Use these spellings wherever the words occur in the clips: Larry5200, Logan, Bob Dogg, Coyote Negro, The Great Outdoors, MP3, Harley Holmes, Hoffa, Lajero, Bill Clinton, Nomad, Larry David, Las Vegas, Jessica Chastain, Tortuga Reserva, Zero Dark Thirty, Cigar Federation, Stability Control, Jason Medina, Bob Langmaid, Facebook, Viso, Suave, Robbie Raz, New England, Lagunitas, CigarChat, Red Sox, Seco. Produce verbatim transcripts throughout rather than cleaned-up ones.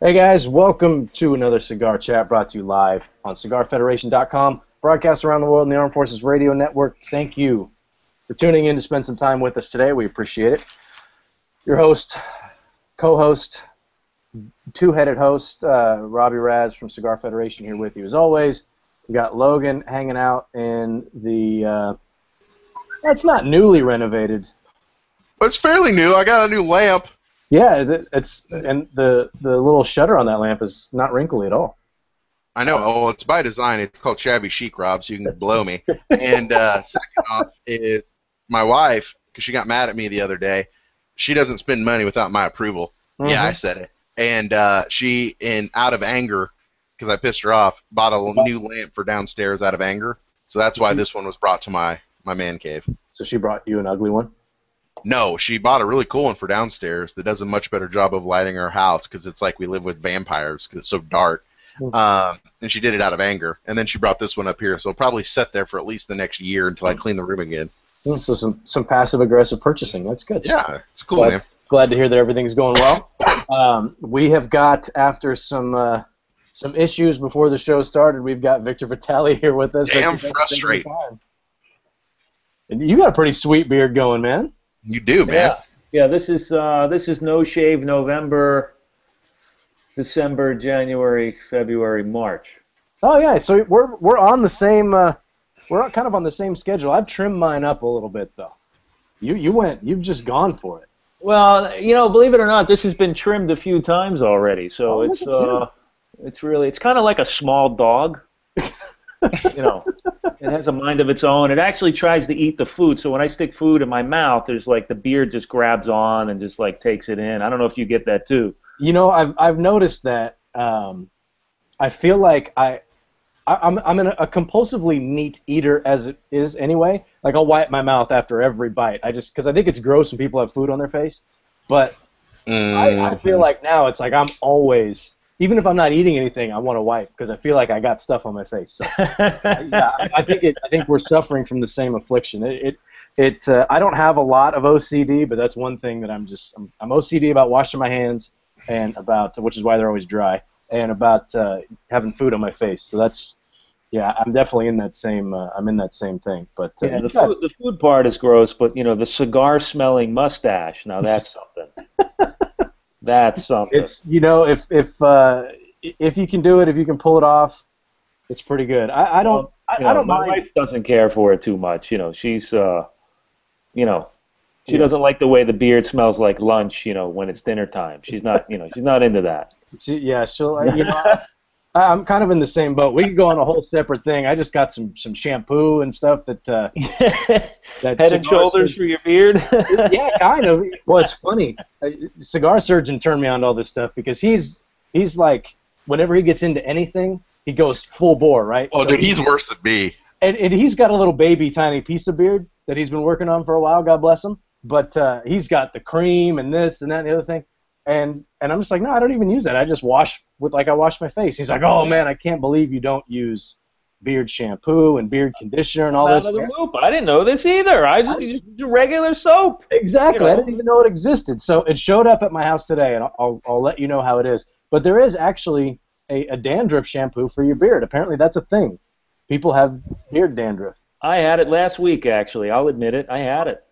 Hey guys, welcome to another Cigar Chat brought to you live on Cigar Federation dot com, broadcast around the world in the Armed Forces Radio Network. Thank you for tuning in to spend some time with us today. We appreciate it. Your host, co-host, two-headed host, uh, Robbie Raz from Cigar Federation here with you as always. We got Logan hanging out in the, uh, that's not newly renovated. It's fairly new. I got a new lamp. Yeah, it's and the the little shutter on that lamp is not wrinkly at all. I know. Oh, well, it's by design. It's called Shabby Chic, Rob, so you can That's blow me. And uh, second off is my wife, because she got mad at me the other day. She doesn't spend money without my approval. Mm-hmm. Yeah, I said it. And uh, she, in out of anger, because I pissed her off, bought a new lamp for downstairs out of anger. So that's why this one was brought to my, my man cave. So she brought you an ugly one? No, she bought a really cool one for downstairs that does a much better job of lighting our house because it's like we live with vampires because it's so dark. Mm-hmm. um, and she did it out of anger. And then she brought this one up here, so it'll probably sit there for at least the next year until I clean the room again. Mm, so some, some passive-aggressive purchasing. That's good. Yeah, it's cool, glad, man. Glad to hear that everything's going well. um, we have got, after some uh, some issues before the show started, we've got Victor Vitale here with us. Damn frustrating. And you got a pretty sweet beard going, man. You do, man. Yeah, yeah this is uh, this is No Shave November, December, January, February, March. Oh yeah, so we're we're on the same uh, we're kind of on the same schedule. I've trimmed mine up a little bit though. You you went you've just gone for it. Well, you know, believe it or not, this has been trimmed a few times already. So oh, it's uh, it's really it's kind of like a small dog. You know, it has a mind of its own. It actually tries to eat the food. So when I stick food in my mouth, there's like the beard just grabs on and just like takes it in. I don't know if you get that too. You know, I've I've noticed that. Um, I feel like I, I I'm I'm an, a compulsively neat eater as it is anyway. Like I'll wipe my mouth after every bite. I just because I think it's gross when people have food on their face. But mm-hmm. I, I feel like now it's like I'm always. Even if I'm not eating anything, I want to wipe because I feel like I got stuff on my face. So, yeah, I, I think it, I think we're suffering from the same affliction. It, it, it uh, I don't have a lot of O C D, but that's one thing that I'm just I'm, I'm O C D about washing my hands and about which is why they're always dry and about uh, having food on my face. So that's yeah, I'm definitely in that same uh, I'm in that same thing. But uh, yeah, the food, the food part is gross, but you know the cigar smelling mustache. Now that's something. That's something. It's you know if if uh, if you can do it, if you can pull it off, it's pretty good. I, I don't I, you know, I don't mind. My wife doesn't care for it too much. You know she's uh, you know she yeah. doesn't like the way the beard smells like lunch. You know when it's dinner time, she's not you know she's not into that. She, yeah, she'll. You know, I, I'm kind of in the same boat. We could go on a whole separate thing. I just got some some shampoo and stuff that uh, that Head and Shoulders surgeon. For your beard. Yeah, kind of. Well, it's funny. A cigar surgeon turned me on to all this stuff because he's he's like whenever he gets into anything, he goes full bore, right? Oh, so dude, he's, he's worse than me. And and he's got a little baby tiny piece of beard that he's been working on for a while. God bless him. But uh, he's got the cream and this and that and the other thing. And and I'm just like, no, I don't even use that. I just wash with like I wash my face. He's like, oh man, I can't believe you don't use beard shampoo and beard conditioner and all this. Out of the loop. I didn't know this either. I just use regular soap. Exactly. You know? I didn't even know it existed. So it showed up at my house today, and I'll I'll let you know how it is. But there is actually a, a dandruff shampoo for your beard. Apparently, that's a thing. People have beard dandruff. I had it last week, actually. I'll admit it. I had it.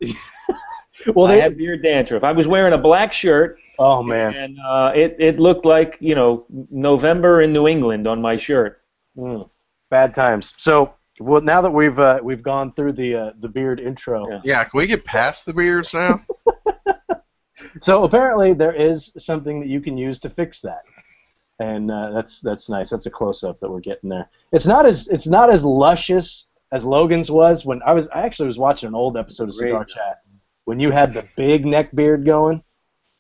Well, they I had beard dandruff. I was wearing a black shirt. Oh man! And uh, it it looked like you know November in New England on my shirt. Mm, bad times. So well, now that we've uh, we've gone through the uh, the beard intro. Yeah. yeah, can we get past the beards now? So apparently there is something that you can use to fix that, and uh, that's that's nice. That's a close up that we're getting there. It's not as it's not as luscious as Logan's was when I was I actually was watching an old episode of Cigar Chat when you had the big neck beard going.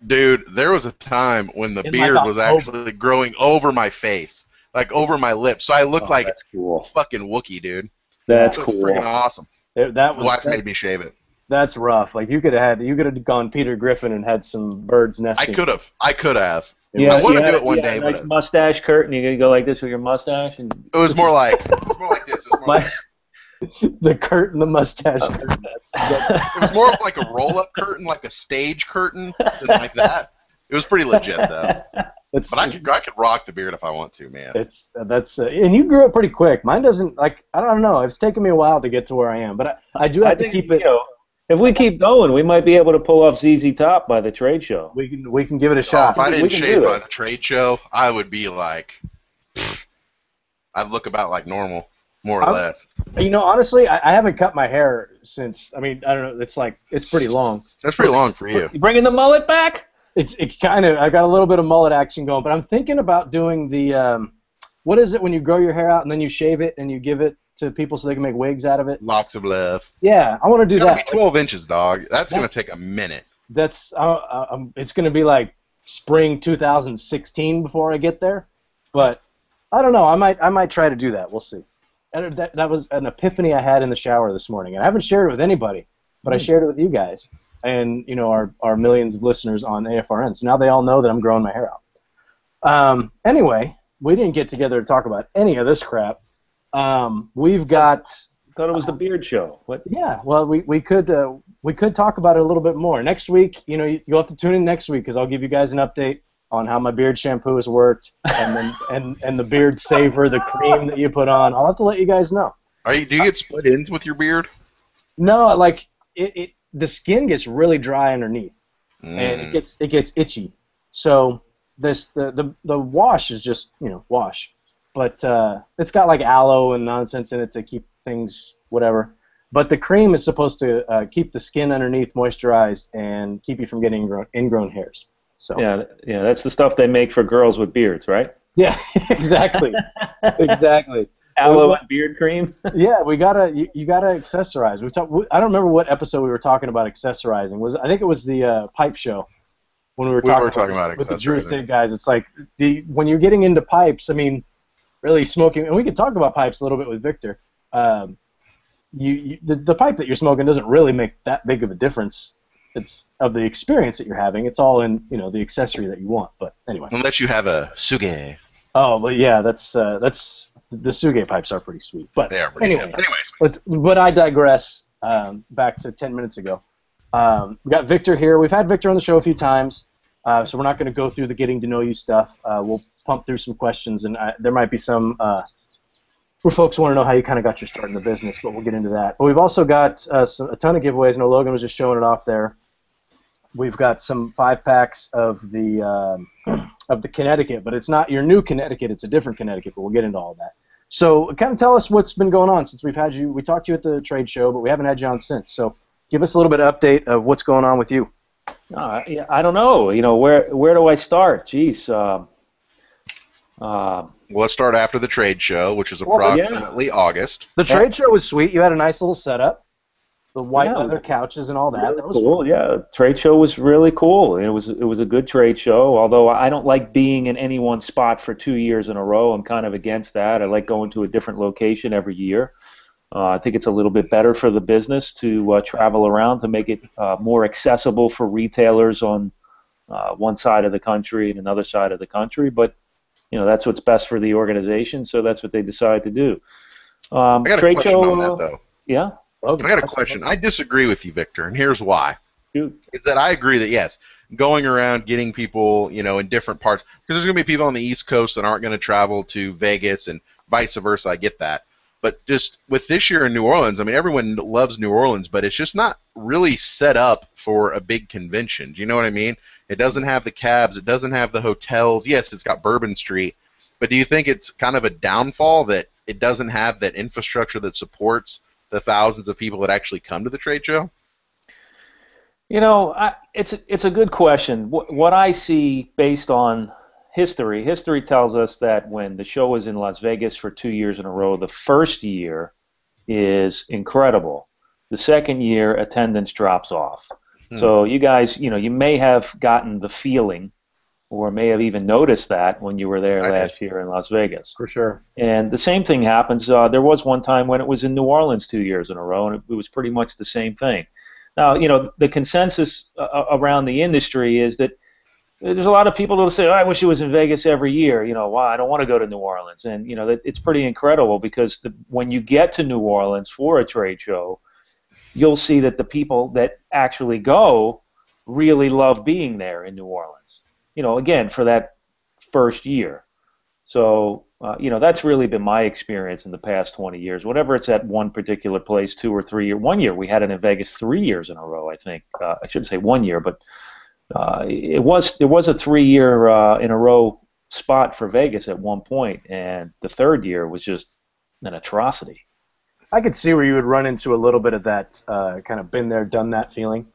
Dude, there was a time when the beard was actually growing over my face, like over my lips. So I looked like a fucking Wookiee, dude. That's cool. Freaking awesome. That was wife made me shave it. That's rough. Like you could have had, you could have gone Peter Griffin and had some birds nesting. I could have. I could have. Yeah, I want to do it one day. Nice mustache, Kurt, and you're gonna go like this with your mustache. And it was more like, it was more like this. It was more like the curtain, the mustache. Oh. Curtain. It was more of like a roll-up curtain, like a stage curtain, than like that. It was pretty legit, though. It's, but I could I could rock the beard if I want to, man. It's that's uh, and you grew up pretty quick. Mine doesn't, like, I don't know. It's taken me a while to get to where I am, but I, I do have I to think, keep it. You know, if we keep going, we might be able to pull off Z Z Top by the trade show. We can we can give it a shot. Oh, if I didn't shave by the trade show, I would be like, pfft, I'd look about like normal, more or I'm, less. You know, honestly, I, I haven't cut my hair since. I mean, I don't know. It's like it's pretty long. That's pretty long for you. You bringing the mullet back? It's it kind of. I got a little bit of mullet action going, but I'm thinking about doing the. Um, what is it when you grow your hair out and then you shave it and you give it to people so they can make wigs out of it? Locks of love. Yeah, I want to do it's that. It's gonna be twelve inches, dog. That's, that's gonna take a minute. That's. Uh, um, it's gonna be like spring two thousand sixteen before I get there, but I don't know. I might. I might try to do that. We'll see. And that that was an epiphany I had in the shower this morning, and I haven't shared it with anybody, but mm. I shared it with you guys. And you know our, our millions of listeners on A F R N. So now they all know that I'm growing my hair out. Um, anyway, we didn't get together to talk about any of this crap. Um, we've got. I thought it was the beard show. What? Yeah. Well, we we could uh, we could talk about it a little bit more next week. You know, you, you'll have to tune in next week because I'll give you guys an update on how my beard shampoo has worked, and then and and the beard saver, the cream that you put on. I'll have to let you guys know. Are you? Do you get split ends with your beard? No, like it. it the skin gets really dry underneath, mm. and it gets it gets itchy. So this the, the the wash is just you know wash, but uh, it's got like aloe and nonsense in it to keep things whatever. But the cream is supposed to uh, keep the skin underneath moisturized and keep you from getting ingrown, ingrown hairs. So yeah, yeah, that's the stuff they make for girls with beards, right? Yeah, exactly, exactly. Aloe and beard cream. Yeah, we gotta you, you gotta accessorize. We talked. I don't remember what episode we were talking about accessorizing. Was I think it was the uh, pipe show when we were we talking, were talking about, about with the Drew Estate guys. It's like the when you're getting into pipes. I mean, really smoking, and we could talk about pipes a little bit with Victor. Um, you, you the, the pipe that you're smoking doesn't really make that big of a difference. It's of the experience that you're having. It's all in you know the accessory that you want. But anyway, unless you have a suge. Oh, but yeah, that's uh, that's. The Suge pipes are pretty sweet, but they are pretty anyway, anyways. Let's, but I digress. Um, back to ten minutes ago, um, we got Victor here. We've had Victor on the show a few times, uh, so we're not going to go through the getting to know you stuff. Uh, we'll pump through some questions, and I, there might be some uh, where folks want to know how you kind of got your start in the business, but we'll get into that. But we've also got uh, some, a ton of giveaways. I know Logan was just showing it off there. We've got some five packs of the um, of the Connecticut, but it's not your new Connecticut; it's a different Connecticut. But we'll get into all that. So, kind of tell us what's been going on since we've had you. We talked to you at the trade show, but we haven't had you on since. So, give us a little bit of update of what's going on with you. Uh, yeah, I don't know. You know, where where do I start? Jeez. Uh, uh, well, let's start after the trade show, which is approximately well, yeah. August. The trade show was sweet. You had a nice little setup. The white yeah, leather couches and all that. Really that was cool. Fun. Yeah, trade show was really cool. It was it was a good trade show. Although I don't like being in any one spot for two years in a row, I'm kind of against that. I like going to a different location every year. Uh, I think it's a little bit better for the business to uh, travel around to make it uh, more accessible for retailers on uh, one side of the country and another side of the country. But you know that's what's best for the organization, so that's what they decide to do. Um, I got a trade question show, on that though. Yeah. Logan, I got a question. I disagree with you, Victor, and here's why. Dude. Is that I agree that, yes, going around getting people, you know, in different parts, because there's going to be people on the East Coast that aren't going to travel to Vegas and vice versa. I get that. But just with this year in New Orleans, I mean, everyone loves New Orleans, but it's just not really set up for a big convention. Do you know what I mean? It doesn't have the cabs. It doesn't have the hotels. Yes, it's got Bourbon Street. But do you think it's kind of a downfall that it doesn't have that infrastructure that supports the thousands of people that actually come to the trade show? You know, I, it's, it's a good question. What, what I see based on history, history tells us that when the show was in Las Vegas for two years in a row, the first year is incredible. The second year, attendance drops off. Hmm. So you guys, you know, you may have gotten the feeling or may have even noticed that when you were there I last did. year in Las Vegas. For sure. And the same thing happens. Uh, there was one time when it was in New Orleans two years in a row, and it, it was pretty much the same thing. Now, you know, the consensus uh, around the industry is that there's a lot of people who say, oh, I wish it was in Vegas every year. You know, wow, I don't want to go to New Orleans. And, you know, that, it's pretty incredible because the, when you get to New Orleans for a trade show, you'll see that the people that actually go really love being there in New Orleans. You know, again, for that first year. So, uh, you know, that's really been my experience in the past twenty years. Whenever it's at one particular place, two or three, or one year, we had it in Vegas three years in a row, I think. Uh, I shouldn't say one year, but uh, it was there was a three-year uh, in a row spot for Vegas at one point, and the third year was just an atrocity. I could see where you would run into a little bit of that uh, kind of been there, done that feeling.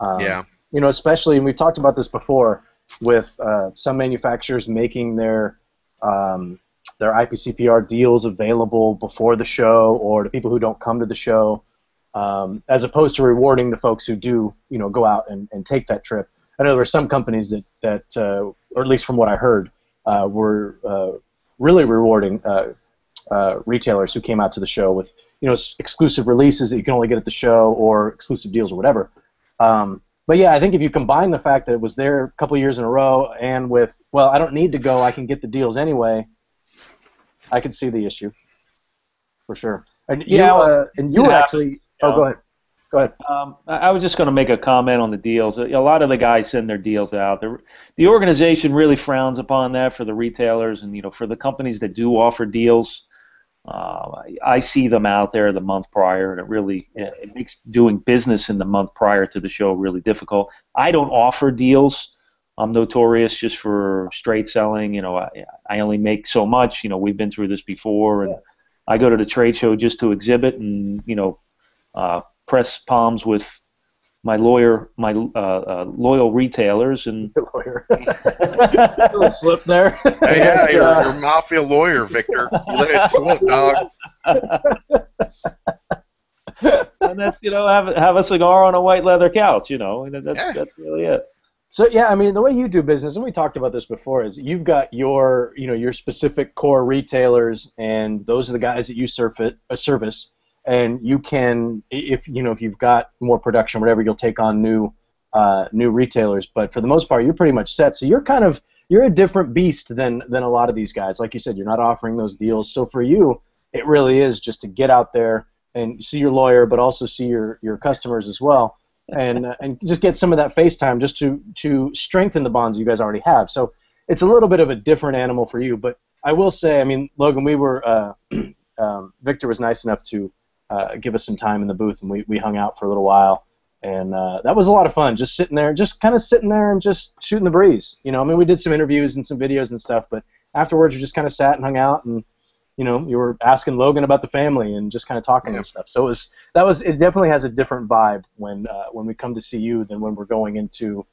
Um, yeah. You know, especially, and we've talked about this before, with uh, some manufacturers making their um, their I P C P R deals available before the show or to people who don't come to the show, um, as opposed to rewarding the folks who do, you know, go out and, and take that trip. I know there were some companies that, that uh, or at least from what I heard, uh, were uh, really rewarding uh, uh, retailers who came out to the show with, you know, exclusive releases that you can only get at the show or exclusive deals or whatever. Um, But yeah, I think if you combine the fact that it was there a couple years in a row and with, well, I don't need to go, I can get the deals anyway, I can see the issue for sure. And you, you know, uh, and you, you were know, actually, you know, oh, go ahead. Go ahead. Um, I was just going to make a comment on the deals. A lot of the guys send their deals out. The, the organization really frowns upon that for the retailers and, you know, for the companies that do offer deals. Uh, I see them out there the month prior, and it really it makes doing business in the month prior to the show really difficult. I don't offer deals. I'm notorious just for straight selling. You know, I, I only make so much. You know, we've been through this before, and yeah. I go to the trade show just to exhibit and, you know, uh, press palms with my lawyer, my uh, uh, loyal retailers, and your lawyer. Little slip there. Hey, yeah, you're, uh, you're a mafia lawyer, Victor. You let it slip, dog. And that's, you know, have have a cigar on a white leather couch, you know, and that's yeah. that's really it. So yeah, I mean, the way you do business, and we talked about this before, is you've got your you know your specific core retailers, and those are the guys that you surface a service. And you can, if you know, if you've got more production, whatever, you'll take on new, uh, new retailers. But for the most part, you're pretty much set. So you're kind of you're a different beast than than a lot of these guys. Like you said, you're not offering those deals. So for you, it really is just to get out there and see your lawyer, but also see your your customers as well, and uh, and just get some of that face time, just to to strengthen the bonds you guys already have. So it's a little bit of a different animal for you. But I will say, I mean, Logan, we were uh, um, Victor was nice enough to. Uh, give us some time in the booth, and we, we hung out for a little while, and uh, that was a lot of fun, just sitting there, just kind of sitting there and just shooting the breeze, you know, I mean, we did some interviews and some videos and stuff, but afterwards we just kind of sat and hung out, and, you know, you were asking Logan about the family and just kind of talking yeah. and stuff, so it was, that was, it definitely has a different vibe when, uh, when we come to see you than when we're going into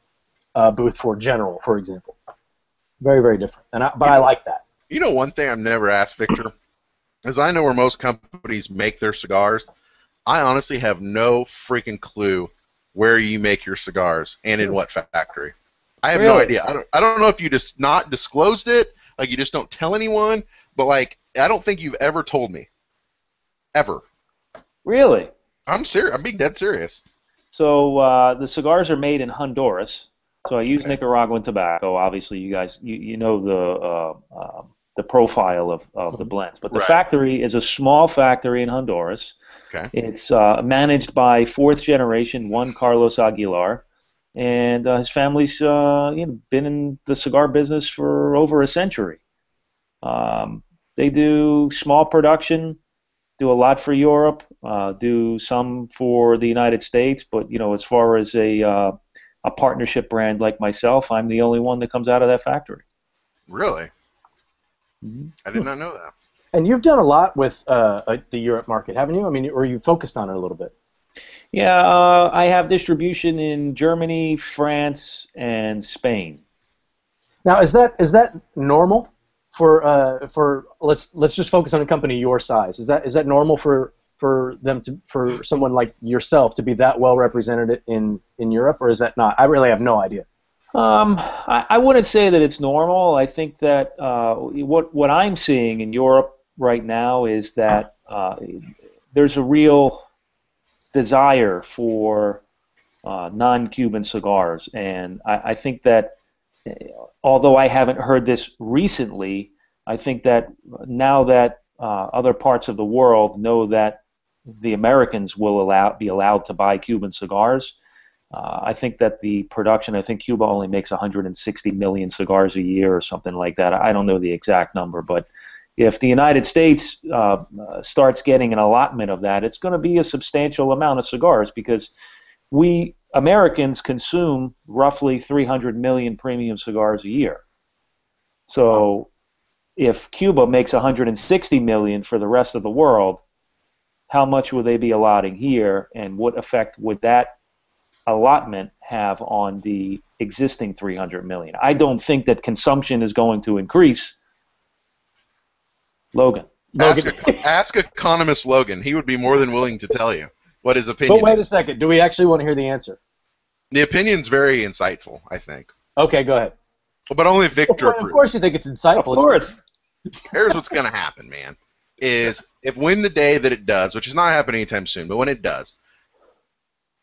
a booth for General, for example. Very, very different, and I, but you I like that. You know, one thing I've never asked, Victor, as I know where most companies make their cigars, I honestly have no freaking clue where you make your cigars and in what factory. I have really? no idea. I don't, I don't know if you just not disclosed it, like you just don't tell anyone, but like I don't think you've ever told me. Ever. Really? I'm serious. I'm being dead serious. So uh, the cigars are made in Honduras. So I use okay. Nicaraguan tobacco. Obviously, you guys, you, you know the... Uh, um, the profile of, of the blends. But the right. factory is a small factory in Honduras. Okay. It's uh, managed by fourth generation Juan Carlos Aguilar, and uh, his family's uh, you know, been in the cigar business for over a century. Um, they do small production, do a lot for Europe, uh, do some for the United States, but you know, as far as a, uh, a partnership brand like myself, I'm the only one that comes out of that factory. Really? I did not know that. And you've done a lot with uh, the Europe market, haven't you? I mean, or you focused on it a little bit? Yeah, uh, I have distribution in Germany, France, and Spain. Now, is that is that normal for uh, for let's let's just focus on a company your size? Is that is that normal for for them to for someone like yourself to be that well represented in in Europe, or is that not? I really have no idea. Um, I, I wouldn't say that it's normal. I think that uh, what what I'm seeing in Europe right now is that uh, there's a real desire for uh, non-Cuban cigars, and I, I think that although I haven't heard this recently, I think that now that uh, other parts of the world know that the Americans will allow be allowed to buy Cuban cigars. Uh, I think that the production, I think Cuba only makes one hundred sixty million cigars a year or something like that. I don't know the exact number, but if the United States uh, starts getting an allotment of that, it's going to be a substantial amount of cigars, because we Americans consume roughly three hundred million premium cigars a year. So if Cuba makes one hundred sixty million for the rest of the world, how much would they be allotting here, and what effect would that allotment have on the existing three hundred million? I don't think that consumption is going to increase. Logan. Logan. Ask, ask economist Logan. He would be more than willing to tell you what his opinion is. But wait a second. Do we actually want to hear the answer? The opinion's very insightful, I think. Okay, go ahead. But only Victor. Well, of course you think it's insightful. Of course. Here's what's going to happen, man, is if when the day that it does, which is not happening anytime soon, but when it does,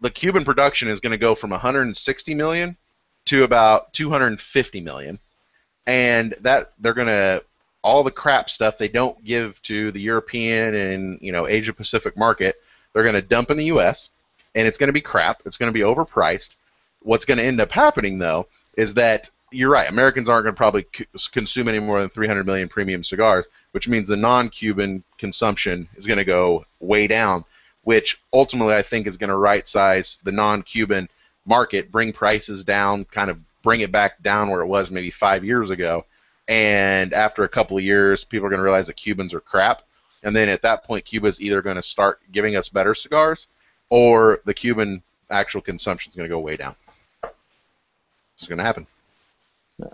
the Cuban production is going to go from one hundred sixty million to about two hundred fifty million, and that they're going to all the crap stuff they don't give to the European and, you know, Asia Pacific market, they're going to dump in the U S, and it's going to be crap. It's going to be overpriced. What's going to end up happening, though, is that you're right. Americans aren't going to probably c consume any more than three hundred million premium cigars, which means the non-Cuban consumption is going to go way down, which ultimately I think is going to right-size the non-Cuban market, bring prices down, kind of bring it back down where it was maybe five years ago. And after a couple of years, people are going to realize that Cubans are crap. And then at that point, Cuba's either going to start giving us better cigars, or the Cuban actual consumption is going to go way down. It's going to happen.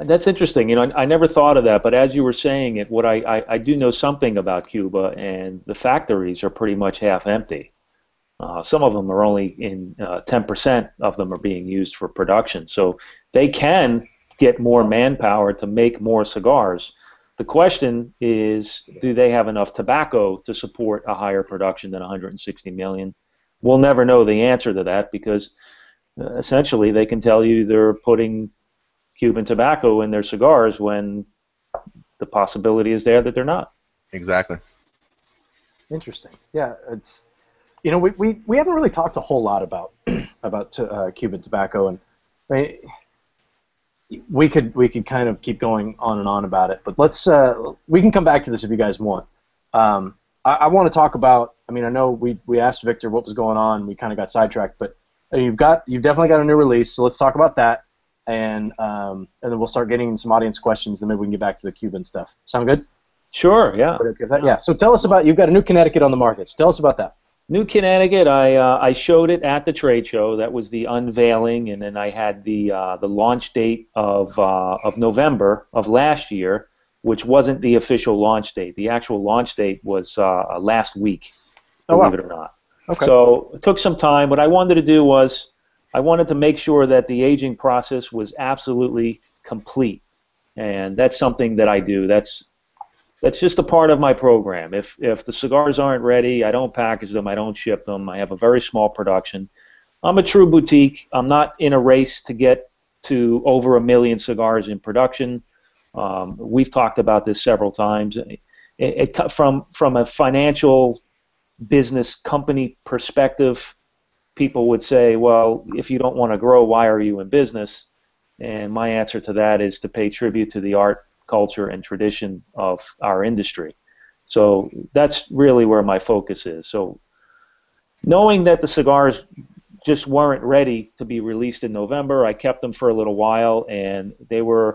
That's interesting. You know, I, I never thought of that, but as you were saying it, what I, I, I do know something about Cuba, and the factories are pretty much half empty. Uh, some of them are only in uh, ten percent of them are being used for production. So they can get more manpower to make more cigars. The question is, do they have enough tobacco to support a higher production than one hundred sixty million? We'll never know the answer to that, because uh, essentially they can tell you they're putting Cuban tobacco in their cigars when the possibility is there that they're not. Exactly. Interesting. Yeah, it's, you know, we we, we haven't really talked a whole lot about about to, uh, Cuban tobacco, and I mean, we could we could kind of keep going on and on about it, but let's uh, we can come back to this if you guys want. Um, I, I want to talk about. I mean, I know we we asked Victor what was going on. We kind of got sidetracked, but you've got you've definitely got a new release, so let's talk about that, and um, and then we'll start getting some audience questions. Then maybe we can get back to the Cuban stuff. Sound good? Sure. Yeah. Yeah. So tell us about, you've got a new Connecticut on the market. So tell us about that. New Connecticut, I, uh, I showed it at the trade show. That was the unveiling, and then I had the, uh, the launch date of, uh, of November of last year, which wasn't the official launch date. The actual launch date was uh, last week, believe oh, wow. it or not. Okay. So it took some time. What I wanted to do was I wanted to make sure that the aging process was absolutely complete, and that's something that I do. That's That's just a part of my program. If if the cigars aren't ready, I don't package them, I don't ship them. I have a very small production. I'm a true boutique. I'm not in a race to get to over a million cigars in production. Um, we've talked about this several times. It, it, from, from a financial business company perspective, people would say, well, if you don't want to grow, why are you in business? And my answer to that is to pay tribute to the art, culture, and tradition of our industry. So that's really where my focus is. So knowing that the cigars just weren't ready to be released in November, I kept them for a little while, and they were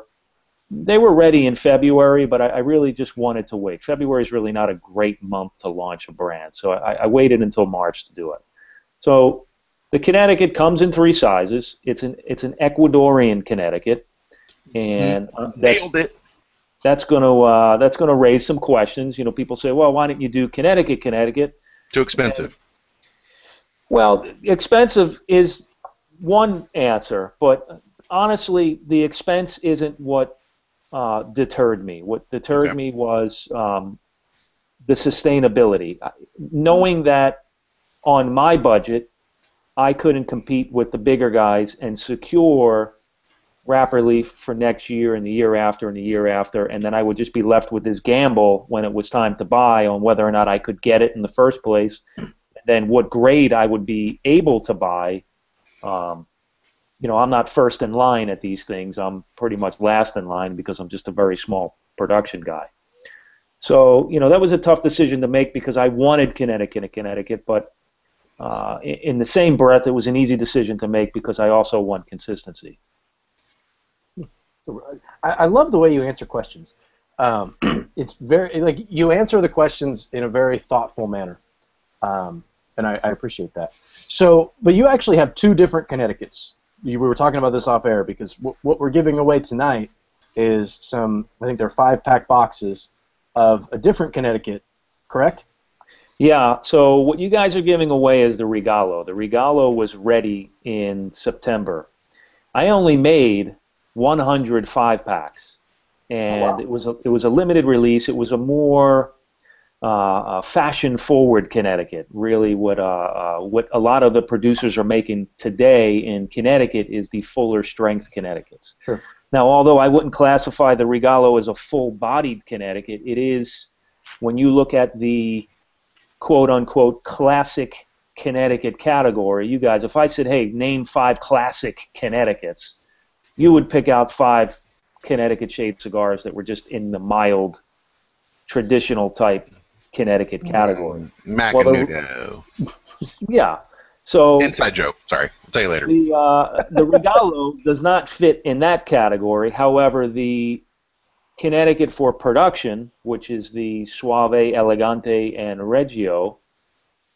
they were ready in February, but I, I really just wanted to wait. February is really not a great month to launch a brand, so I, I waited until March to do it. So the Connecticut comes in three sizes. It's an, it's an Ecuadorian Connecticut, and uh, that's, nailed it. That's going to uh, that's going to raise some questions. You know, people say, "Well, why didn't you do Connecticut, Connecticut?" Too expensive. And, well, expensive is one answer, but honestly, the expense isn't what uh, deterred me. What deterred okay. me was um, the sustainability. Knowing that on my budget, I couldn't compete with the bigger guys and secure wrapper leaf for next year and the year after and the year after, and then I would just be left with this gamble when it was time to buy on whether or not I could get it in the first place, and then what grade I would be able to buy um, you know, I'm not first in line at these things. I'm pretty much last in line because I'm just a very small production guy. So, you know, that was a tough decision to make because I wanted Connecticut and Connecticut, but uh, in the same breath, it was an easy decision to make because I also want consistency. So, I, I love the way you answer questions. Um, it's very, like, you answer the questions in a very thoughtful manner, um, and I, I appreciate that. So, but you actually have two different Connecticuts. You, we were talking about this off air because w what we're giving away tonight is some, I think they're five-pack boxes of a different Connecticut, correct? Yeah, so what you guys are giving away is the Regalo. The Regalo was ready in September. I only made one hundred five packs, and oh, wow. it was a, it was a limited release. It was a more uh, fashion-forward Connecticut. Really, what uh, uh, what a lot of the producers are making today in Connecticut is the fuller strength Connecticuts. Sure. Now, although I wouldn't classify the Regalo as a full-bodied Connecticut, it is, when you look at the quote-unquote classic Connecticut category, you guys, if I said, hey, name five classic Connecticuts, you would pick out five Connecticut shade cigars that were just in the mild, traditional type Connecticut category. Macanudo. Well, yeah. So inside joke. Sorry, I'll tell you later. The, uh, the Regalo does not fit in that category. However, the Connecticut for production, which is the Suave, Elegante, and Reggio,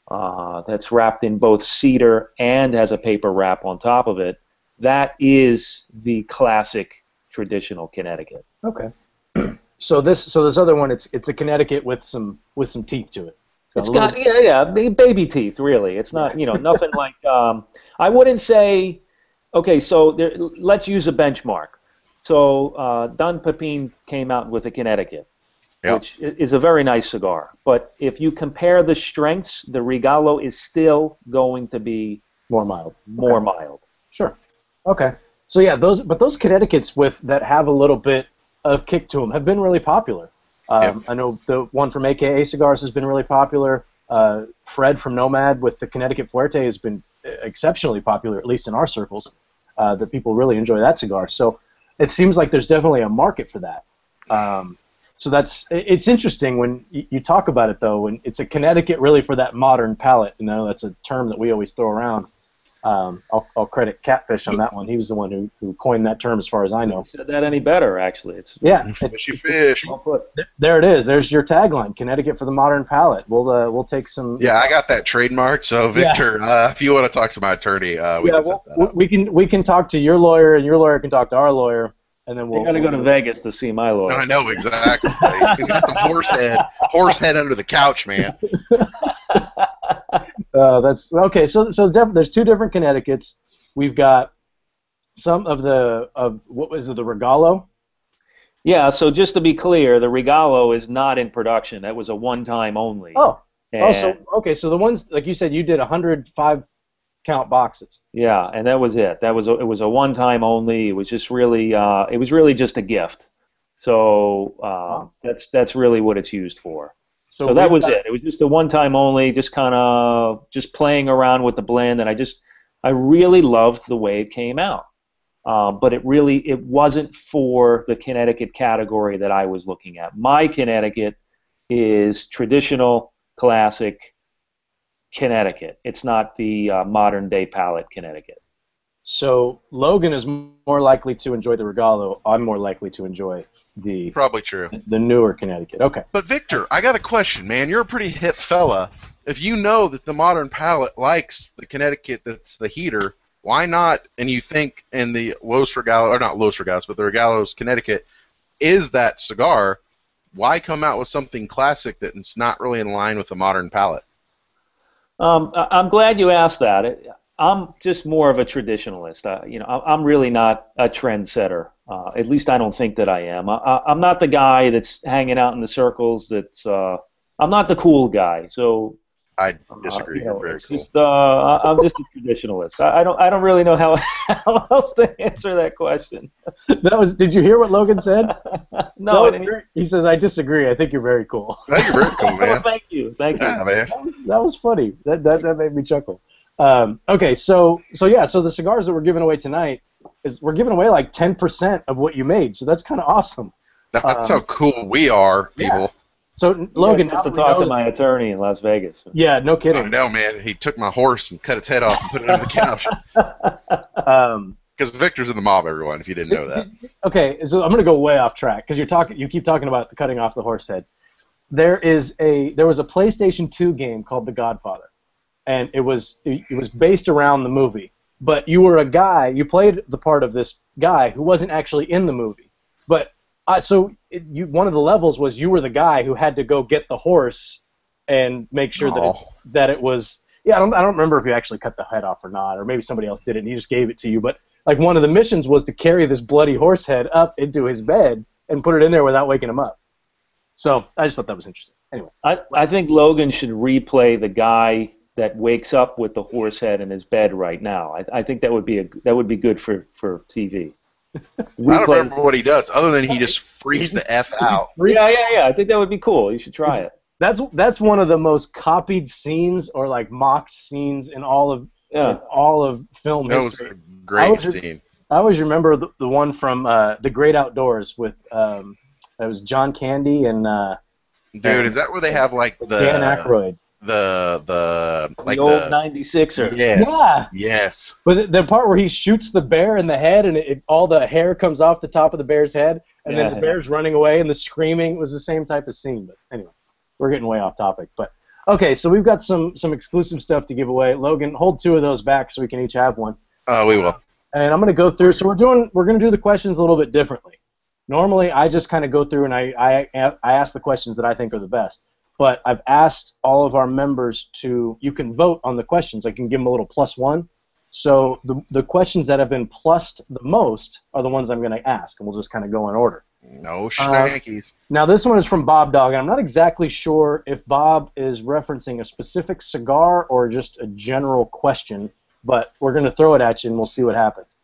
uh, that's wrapped in both cedar and has a paper wrap on top of it, that is the classic traditional Connecticut. Okay. So this, so this other one, it's it's a Connecticut with some with some teeth to it. It's got, yeah, yeah, baby teeth, really. It's not, you know, nothing like, um, I wouldn't say, okay, so there, let's use a benchmark. So uh, Don Pepin came out with a Connecticut, yep, which is a very nice cigar. But if you compare the strengths, the Regalo is still going to be more mild. More okay. mild. Sure. Okay. So, yeah, those, but those Connecticuts with that have a little bit of kick to them have been really popular. Um, I know the one from A K A Cigars has been really popular. Uh, Fred from Nomad with the Connecticut Fuerte has been exceptionally popular, at least in our circles, uh, that people really enjoy that cigar. So it seems like there's definitely a market for that. Um, so that's, it's interesting when you talk about it, though, when it's a Connecticut really for that modern palate. You know, that's a term that we always throw around. Um, I'll, I'll credit Catfish on that one. He was the one who, who coined that term, as far as I know. Didn't said that any better, actually. It's yeah, fishy fish. There it is. There's your tagline: Connecticut for the modern palate. We'll uh, we'll take some. Yeah, I got that trademark. So Victor, yeah. uh, if you want to talk to my attorney, uh, we yeah, can set that up. We can we can talk to your lawyer, and your lawyer can talk to our lawyer, and then we'll. You're gonna go to Vegas to see my lawyer. I know exactly. He's got the horse head, horse head under the couch, man. Uh, that's okay. So, so there's two different Connecticuts. We've got some of the of what was it, the Regalo? Yeah. So just to be clear, the Regalo is not in production. That was a one-time only. Oh. And oh. So okay. So the ones like you said, you did one hundred five count boxes. Yeah, and that was it. That was a, it was a one-time only. It was just really uh, it was really just a gift. So uh, wow. that's that's really what it's used for. So, so that was it. It was just a one-time only, just kind of just playing around with the blend, and I just I really loved the way it came out. Um, but it really it wasn't for the Connecticut category that I was looking at. My Connecticut is traditional, classic Connecticut. It's not the uh, modern-day palette Connecticut. So Logan is more likely to enjoy the Regalo. I'm more likely to enjoy the probably true the newer Connecticut. Okay. But Victor, I got a question, man. You're a pretty hip fella. If you know that the modern palate likes the Connecticut that's the heater, why not? And you think in the Los Regalos, or not Los Regalos, but the Regalos Connecticut is that cigar? Why come out with something classic that's not really in line with the modern palate? Um, I'm glad you asked that. It, I'm just more of a traditionalist. Uh, you know, I'm really not a trendsetter. Uh, at least I don't think that I am. I, I, I'm not the guy that's hanging out in the circles. That's uh, I'm not the cool guy. So I disagree. Uh, you know, You're very cool. Just, uh, I'm just a traditionalist. I, I don't. I don't really know how, how else to answer that question. That was. Did you hear what Logan said? No. Logan, I mean, he says I disagree. I think you're very cool. I think you're very cool, man. Well, thank you. Thank you. Yeah, man. That was, that was funny. That that that made me chuckle. Um, okay, so so yeah, so the cigars that we're giving away tonight is we're giving away like ten percent of what you made, so that's kind of awesome. That's um, how cool we are, people. Yeah. So Logan has to talk to my attorney in Las Vegas. Yeah, no kidding. Oh, no, man, he took my horse and cut its head off and put it on the couch. Because um, Victor's in the mob, everyone. If you didn't know that. Okay, so I'm gonna go way off track because you're talking. You keep talking about the cutting off the horse head. There is a there was a PlayStation two game called The Godfather, and it was it was based around the movie. But you were a guy. You played the part of this guy who wasn't actually in the movie, but Uh, so it, you, one of the levels was you were the guy who had to go get the horse and make sure that it, that it was yeah I don't I don't remember if you actually cut the head off or not, or maybe somebody else did it and he just gave it to you, but like one of the missions was to carry this bloody horse head up into his bed and put it in there without waking him up. So I just thought that was interesting. Anyway, I I think Logan should replay the guy that wakes up with the horse head in his bed right now. I I think that would be a that would be good for for T V. I don't remember what he does, other than he just freaks the F out. Yeah, yeah, yeah. I think that would be cool. You should try it. That's that's one of the most copied scenes or like mocked scenes in all of yeah. in all of film that history. That was a great I always, scene. I always remember the, the one from uh, The Great Outdoors with um, it was John Candy and uh, dude. And, is that where they have like the Dan Aykroyd? The the like the old ninety-sixer. Yes. Yeah. Yes. But the part where he shoots the bear in the head and it, it, all the hair comes off the top of the bear's head, and yeah. then the bear's running away and the screaming was the same type of scene. But anyway, we're getting way off topic. But okay, so we've got some some exclusive stuff to give away. Logan, hold two of those back so we can each have one. Oh, uh, we will. And I'm gonna go through. So we're doing we're gonna do the questions a little bit differently. Normally, I just kind of go through and I I I ask the questions that I think are the best. But I've asked all of our members to, you can vote on the questions. I can give them a little plus one. So the, the questions that have been plussed the most are the ones I'm going to ask, and we'll just kind of go in order. No shankies. Uh, now this one is from Bob Dogg, and I'm not exactly sure if Bob is referencing a specific cigar or just a general question, but we're going to throw it at you and we'll see what happens.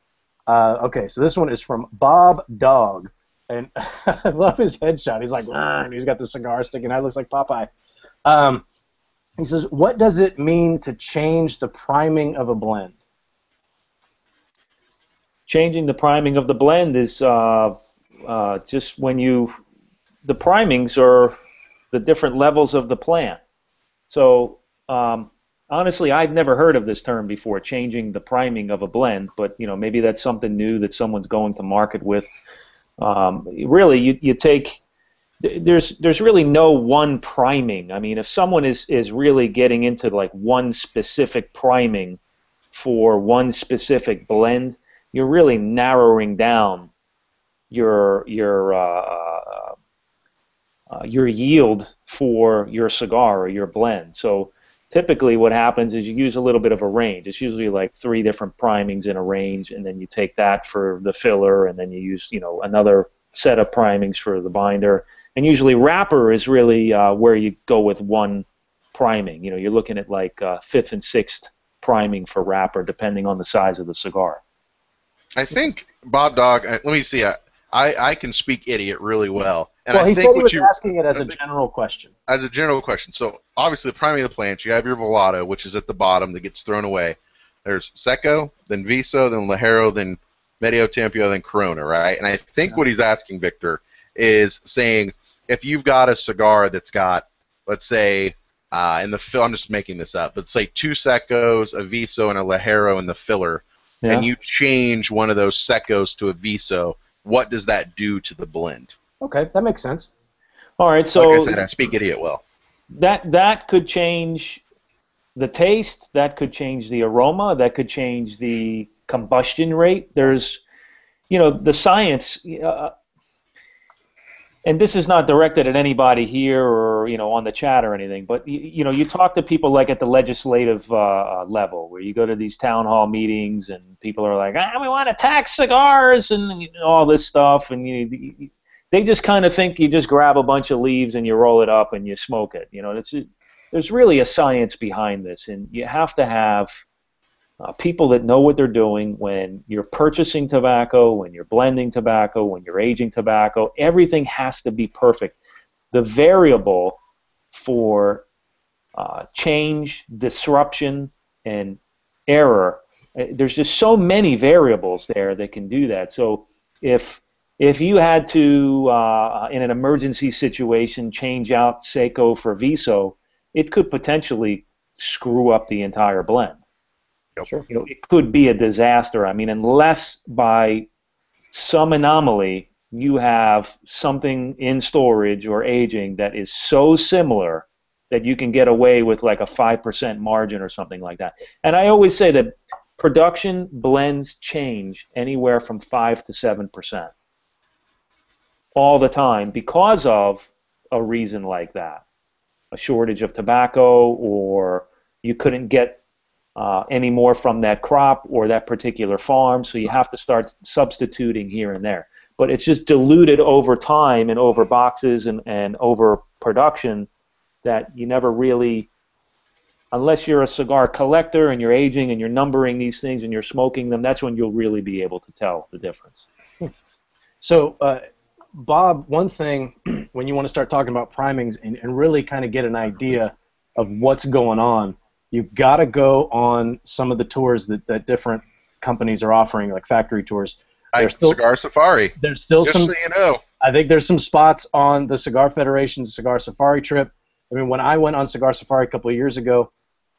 Uh, okay, so this one is from Bob Dogg. And I love his headshot. He's like, and he's got the cigar sticking out. It looks like Popeye. Um, he says, what does it mean to change the priming of a blend? Changing the priming of the blend is uh, uh, just when you, the primings are the different levels of the plant. So um, honestly, I've never heard of this term before, changing the priming of a blend, but you know, maybe that's something new that someone's going to market with. Um, really, you, you take there's there's really no one priming. I mean, if someone is is really getting into like one specific priming for one specific blend, you're really narrowing down your your uh, uh, your yield for your cigar or your blend. So typically, what happens is you use a little bit of a range. It's usually like three different primings in a range, and then you take that for the filler, and then you use, you know, another set of primings for the binder. And usually, wrapper is really uh, where you go with one priming. You know, you're looking at like uh, fifth and sixth priming for wrapper, depending on the size of the cigar. I think Bob Dogg. Let me see. I I, I can speak idiot really well. And well, I he think said he was you, asking it as a general question. As a general question. So, obviously, the priming of the plants, you have your Volato, which is at the bottom that gets thrown away. There's Seco, then Viso, then Lajero, then Medio Tempio, then Corona, right? And I think yeah. what he's asking, Victor, is saying if you've got a cigar that's got, let's say, uh, in the fill, I'm just making this up, but say two Secos, a Viso, and a Lajero in the filler, yeah. and you change one of those Secos to a Viso, what does that do to the blend? Okay, that makes sense. All right, so like I said, I speak idiot well. That that could change the taste. That could change the aroma. That could change the combustion rate. There's, you know, the science, uh, and this is not directed at anybody here or you know on the chat or anything. But you, you know, you talk to people like at the legislative uh, level, where you go to these town hall meetings, and people are like, ah, we want to tax cigars and you know, all this stuff, and you. you They just kind of think you just grab a bunch of leaves and you roll it up and you smoke it. You know, it's it, there's really a science behind this, and you have to have uh, people that know what they're doing when you're purchasing tobacco, when you're blending tobacco, when you're aging tobacco. Everything has to be perfect. The variable for uh, change, disruption, and error. There's just so many variables there that can do that. So if if you had to, uh, in an emergency situation, change out Seco for Viso, it could potentially screw up the entire blend. Yep. Sure. You know, it could be a disaster. I mean, unless by some anomaly you have something in storage or aging that is so similar that you can get away with like a five percent margin or something like that. And I always say that production blends change anywhere from five to seven percent all the time because of a reason like that. A shortage of tobacco, or you couldn't get uh, any more from that crop or that particular farm, so you have to start substituting here and there. But it's just diluted over time and over boxes and, and over production that you never really, unless you're a cigar collector and you're aging and you're numbering these things and you're smoking them, that's when you'll really be able to tell the difference. So, uh, Bob, one thing, when you want to start talking about primings and, and really kind of get an idea of what's going on, you've got to go on some of the tours that, that different companies are offering, like factory tours. There's still, Cigar Safari. There's still Just some, so you know. I think there's some spots on the Cigar Federation's Cigar Safari trip. I mean, when I went on Cigar Safari a couple of years ago,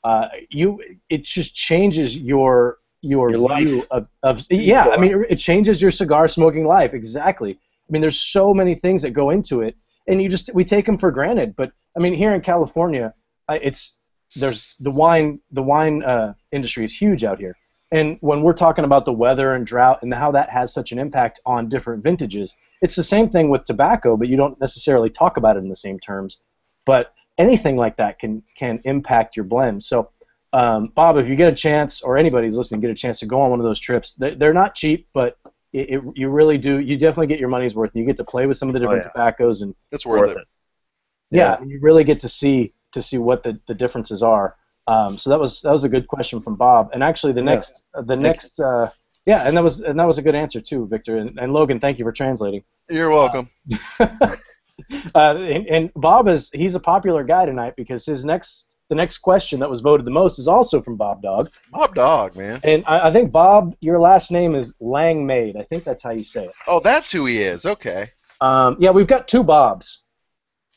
uh, you it just changes your your, your view life. Of, of yeah. I mean, it changes your cigar smoking life, exactly. I mean, there's so many things that go into it, and you just we take them for granted. But I mean, here in California, it's there's the wine the wine uh, industry is huge out here, and when we're talking about the weather and drought and how that has such an impact on different vintages, it's the same thing with tobacco, but you don't necessarily talk about it in the same terms, but anything like that can can impact your blend. So, um, Bob, if you get a chance, or anybody who's listening, get a chance to go on one of those trips. They're, they're not cheap, but it, it, you really do. You definitely get your money's worth. You get to play with some of the different oh, yeah. tobaccos, and it's worth it. it. Yeah, yeah. And you really get to see to see what the, the differences are. Um, so that was that was a good question from Bob. And actually, the next yeah. the next uh, yeah, and that was and that was a good answer too, Victor and, and Logan. Thank you for translating. You're welcome. Uh, Uh, and, and Bob is he's a popular guy tonight because his next the next question that was voted the most is also from Bob Dogg. Bob Dogg, man. And I, I think Bob, your last name is Langmaid. I think that's how you say it. Oh, that's who he is. Okay. Um, yeah, we've got two Bobs.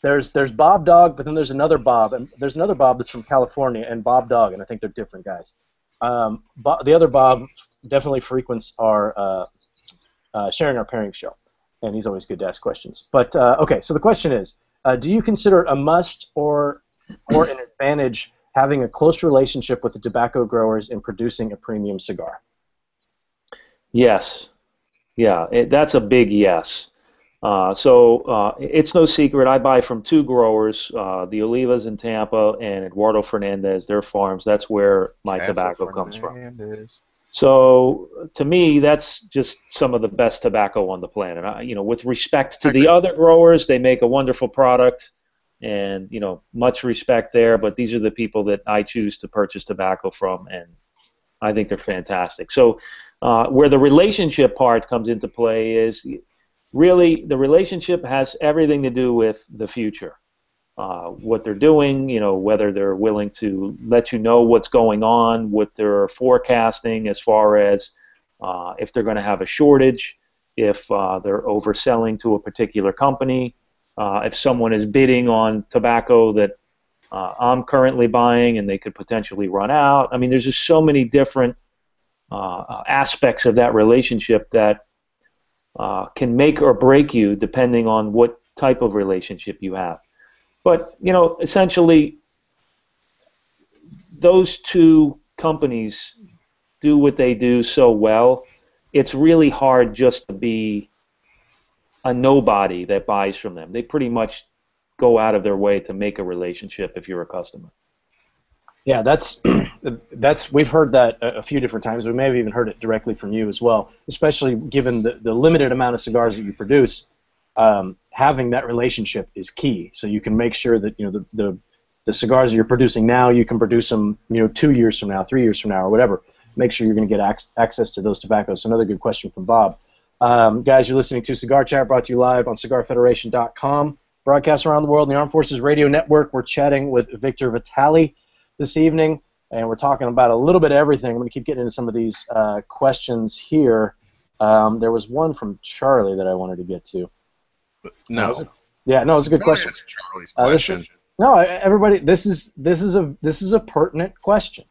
There's there's Bob Dogg, but then there's another Bob, and there's another Bob that's from California, and Bob Dogg, and I think they're different guys. Um, Bob, the other Bob definitely frequents our uh, uh, sharing our pairing show. And he's always good to ask questions. But, uh, okay, so the question is, uh, do you consider it a must or, or an advantage having a close relationship with the tobacco growers in producing a premium cigar? Yes. Yeah, it, that's a big yes. Uh, so uh, it's no secret. I buy from two growers, uh, the Olivas in Tampa and Eduardo Fernandez, their farms. That's where my that's tobacco comes from. So to me, that's just some of the best tobacco on the planet. I, you know, with respect to the other growers, they make a wonderful product, and you know, much respect there. But these are the people that I choose to purchase tobacco from, and I think they're fantastic. So uh, where the relationship part comes into play is really the relationship has everything to do with the future, uh, what they're doing, you know, whether they're willing to let you know what's going on, what they're forecasting as far as uh, if they're going to have a shortage, if uh, they're overselling to a particular company, uh, if someone is bidding on tobacco that uh, I'm currently buying and they could potentially run out. I mean, there's just so many different uh, aspects of that relationship that uh, can make or break you depending on what type of relationship you have. But, you know, essentially, those two companies do what they do so well, it's really hard just to be a nobody that buys from them. They pretty much go out of their way to make a relationship if you're a customer. Yeah, that's, that's we've heard that a few different times. We may have even heard it directly from you as well, especially given the, the limited amount of cigars that you produce. Um, having that relationship is key, so you can make sure that you know the, the the cigars you're producing now, you can produce them you know two years from now, three years from now, or whatever. Make sure you're going to get ac access to those tobaccos. Another good question from Bob. Um, guys, you're listening to Cigar Chat, brought to you live on Cigar Federation dot com. Broadcast around the world in the Armed Forces Radio Network. We're chatting with Victor Vitale this evening. and we're talking about a little bit of everything. I'm going to keep getting into some of these uh, questions here. Um, there was one from Charlie that I wanted to get to. No. Yeah, no, it's a good question. Charlie's question. Uh, is, no, everybody, this is this is a this is a pertinent question.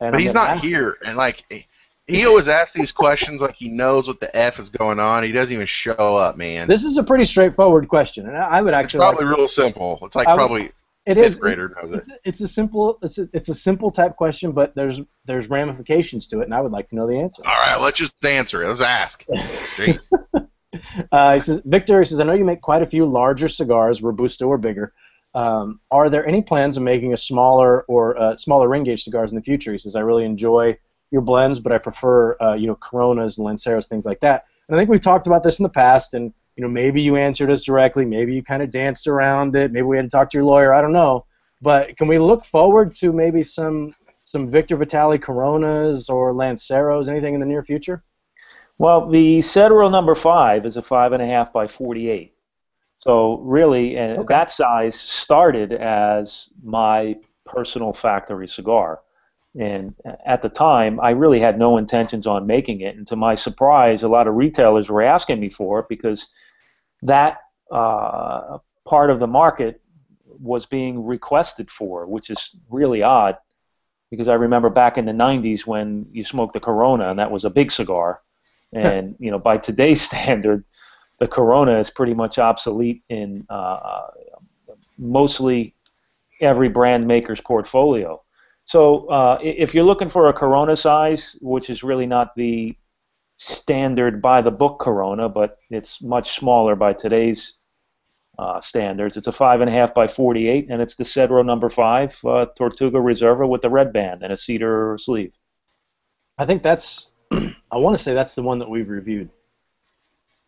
And but I'm he's not here, and like he always asks these questions like he knows what the F is going on. He doesn't even show up, man. This is a pretty straightforward question, and I would actually it's probably like, real simple. It's like I probably would, it is. Grader knows it's, it. A, it's a simple it's a, it's a simple type question, but there's there's ramifications to it, and I would like to know the answer. All right, let's just answer it. Let's ask. Jeez. Uh, he says, Victor, he says, I know you make quite a few larger cigars, Robusto or bigger. Um, are there any plans of making a smaller or uh, smaller ring gauge cigars in the future? He says, I really enjoy your blends, but I prefer uh, you know, Coronas and Lanceros, things like that. And I think we've talked about this in the past, and you know, maybe you answered us directly, maybe you kind of danced around it, maybe we had to talk to your lawyer, I don't know. But can we look forward to maybe some some Victor Vitale Coronas or Lanceros, anything in the near future? Well, the Cedro number five is a five and a half by forty-eight. So really, uh, okay. that size started as my personal factory cigar, and at the time, I really had no intentions on making it. And to my surprise, a lot of retailers were asking me for it because that uh, part of the market was being requested for, which is really odd. Because I remember back in the nineties when you smoked the Corona, and that was a big cigar. And you know, by today's standard, the Corona is pretty much obsolete in uh, mostly every brand maker's portfolio. So uh, if you're looking for a Corona size, which is really not the standard by the book Corona, but it's much smaller by today's uh, standards, it's a five and a half by forty-eight, and it's the Cedro number five, uh, Tortuga Reserva with the red band and a cedar sleeve. I think that's. I want to say that's the one that we've reviewed,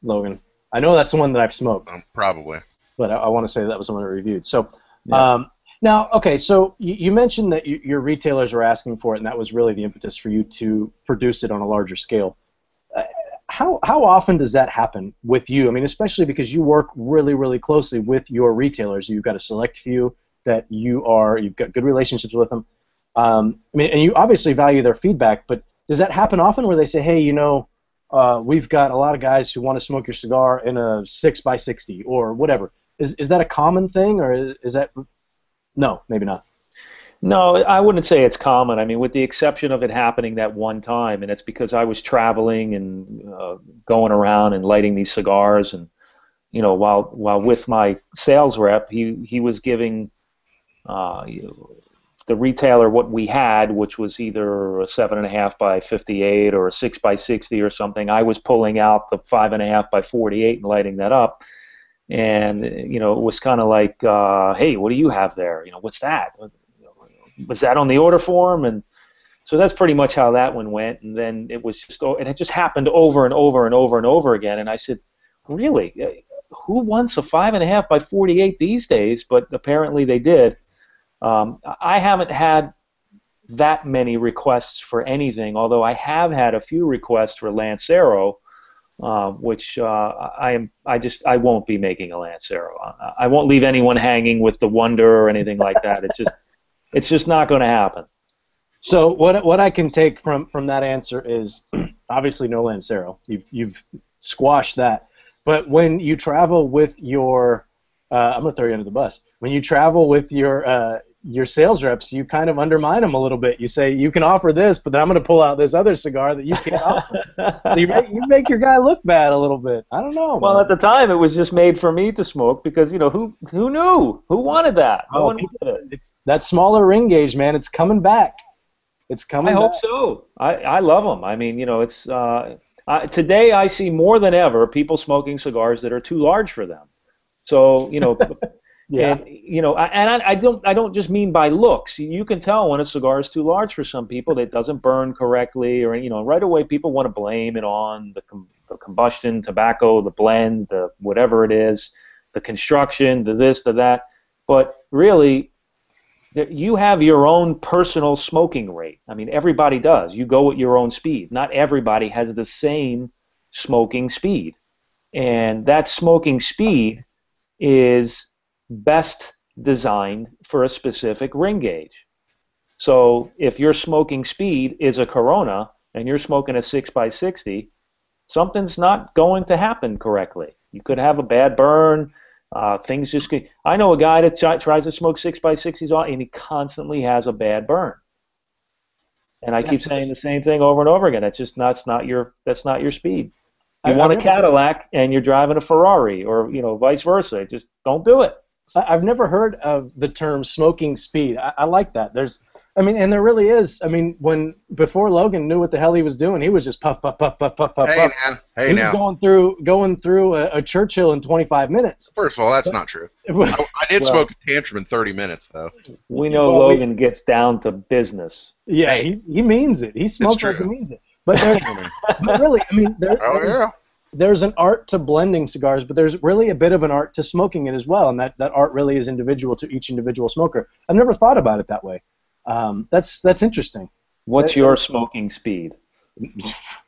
Logan. I know that's the one that I've smoked. Um, probably. But I, I want to say that was the one I reviewed. So yeah. um, now, okay, so you, you mentioned that you, your retailers were asking for it, and that was really the impetus for you to produce it on a larger scale. Uh, how how often does that happen with you? I mean, especially because you work really, really closely with your retailers. You've got a select few that you are, you've got good relationships with them. Um, I mean, and you obviously value their feedback, but does that happen often where they say, hey, you know, uh, we've got a lot of guys who want to smoke your cigar in a six by sixty or whatever? Is is that a common thing, or is, is that – no, maybe not. No, I wouldn't say it's common. I mean, with the exception of it happening that one time, and it's because I was traveling and uh, going around and lighting these cigars. And, you know, while while with my sales rep, he, he was giving uh, – the retailer what we had, which was either a seven and a half by fifty-eight or a six by sixty or something. I was pulling out the five and a half by forty-eight and lighting that up, and you know, it was kind of like, uh, hey, what do you have there? You know, what's that? Was, you know, was that on the order form? And so that's pretty much how that one went. And then it was just, and it just happened over and over and over and over again. And I said, really, who wants a five and a half by forty-eight these days? But apparently they did. Um, I haven't had that many requests for anything, although I have had a few requests for Lancero, uh, which uh, I am. I just I won't be making a Lancero. I, I won't leave anyone hanging with the wonder or anything like that. It's just it's just not going to happen. So what what I can take from from that answer is obviously no Lancero. You've you've squashed that. But when you travel with your Uh, I'm going to throw you under the bus. When you travel with your uh, your sales reps, you kind of undermine them a little bit. You say, you can offer this, but then I'm going to pull out this other cigar that you can't offer. So you make, you make your guy look bad a little bit. I don't know. Well, man. At the time, it was just made for me to smoke because, you know, who who knew? Who wanted that? No oh, one wanted it. It's, that smaller ring gauge, man, it's coming back. It's coming I back. I hope so. I, I love them. I mean, you know, it's uh, I, today I see more than ever people smoking cigars that are too large for them. So you know, yeah. and, you know, and I, I don't, I don't just mean by looks. You can tell when a cigar is too large for some people that it doesn't burn correctly, or you know, right away people want to blame it on the, com the combustion, tobacco, the blend, the whatever it is, the construction, the this, the that. But really, you have your own personal smoking rate. I mean, everybody does. You go at your own speed. Not everybody has the same smoking speed, and that smoking speed is best designed for a specific ring gauge. So if you're smoking speed is a Corona and you're smoking a six by sixty, something's not going to happen correctly. You could have a bad burn. Uh, things just could, I know a guy that tries to smoke six by sixties on, and he constantly has a bad burn. And I yeah. keep saying the same thing over and over again. That's just not, that's not your that's not your speed. You I, want I a Cadillac and you're driving a Ferrari, or you know, vice versa. Just don't do it. I, I've never heard of the term smoking speed. I, I like that. There's, I mean, and there really is. I mean, when before Logan knew what the hell he was doing, he was just puff, puff, puff, puff, puff, puff, hey, puff. Now. Hey, he now. was going through going through a, a Churchill in twenty-five minutes. First of all, that's but, not true. I, I did well, smoke a tantrum in thirty minutes, though. We know well, Logan we, gets down to business. Yeah, hey, he, he means it. He smokes like he means it. But, but really, I mean, there, oh, there's, yeah. there's an art to blending cigars, but there's really a bit of an art to smoking it as well, and that, that art really is individual to each individual smoker. I've never thought about it that way. Um, that's that's interesting. What's that, your smoking speed?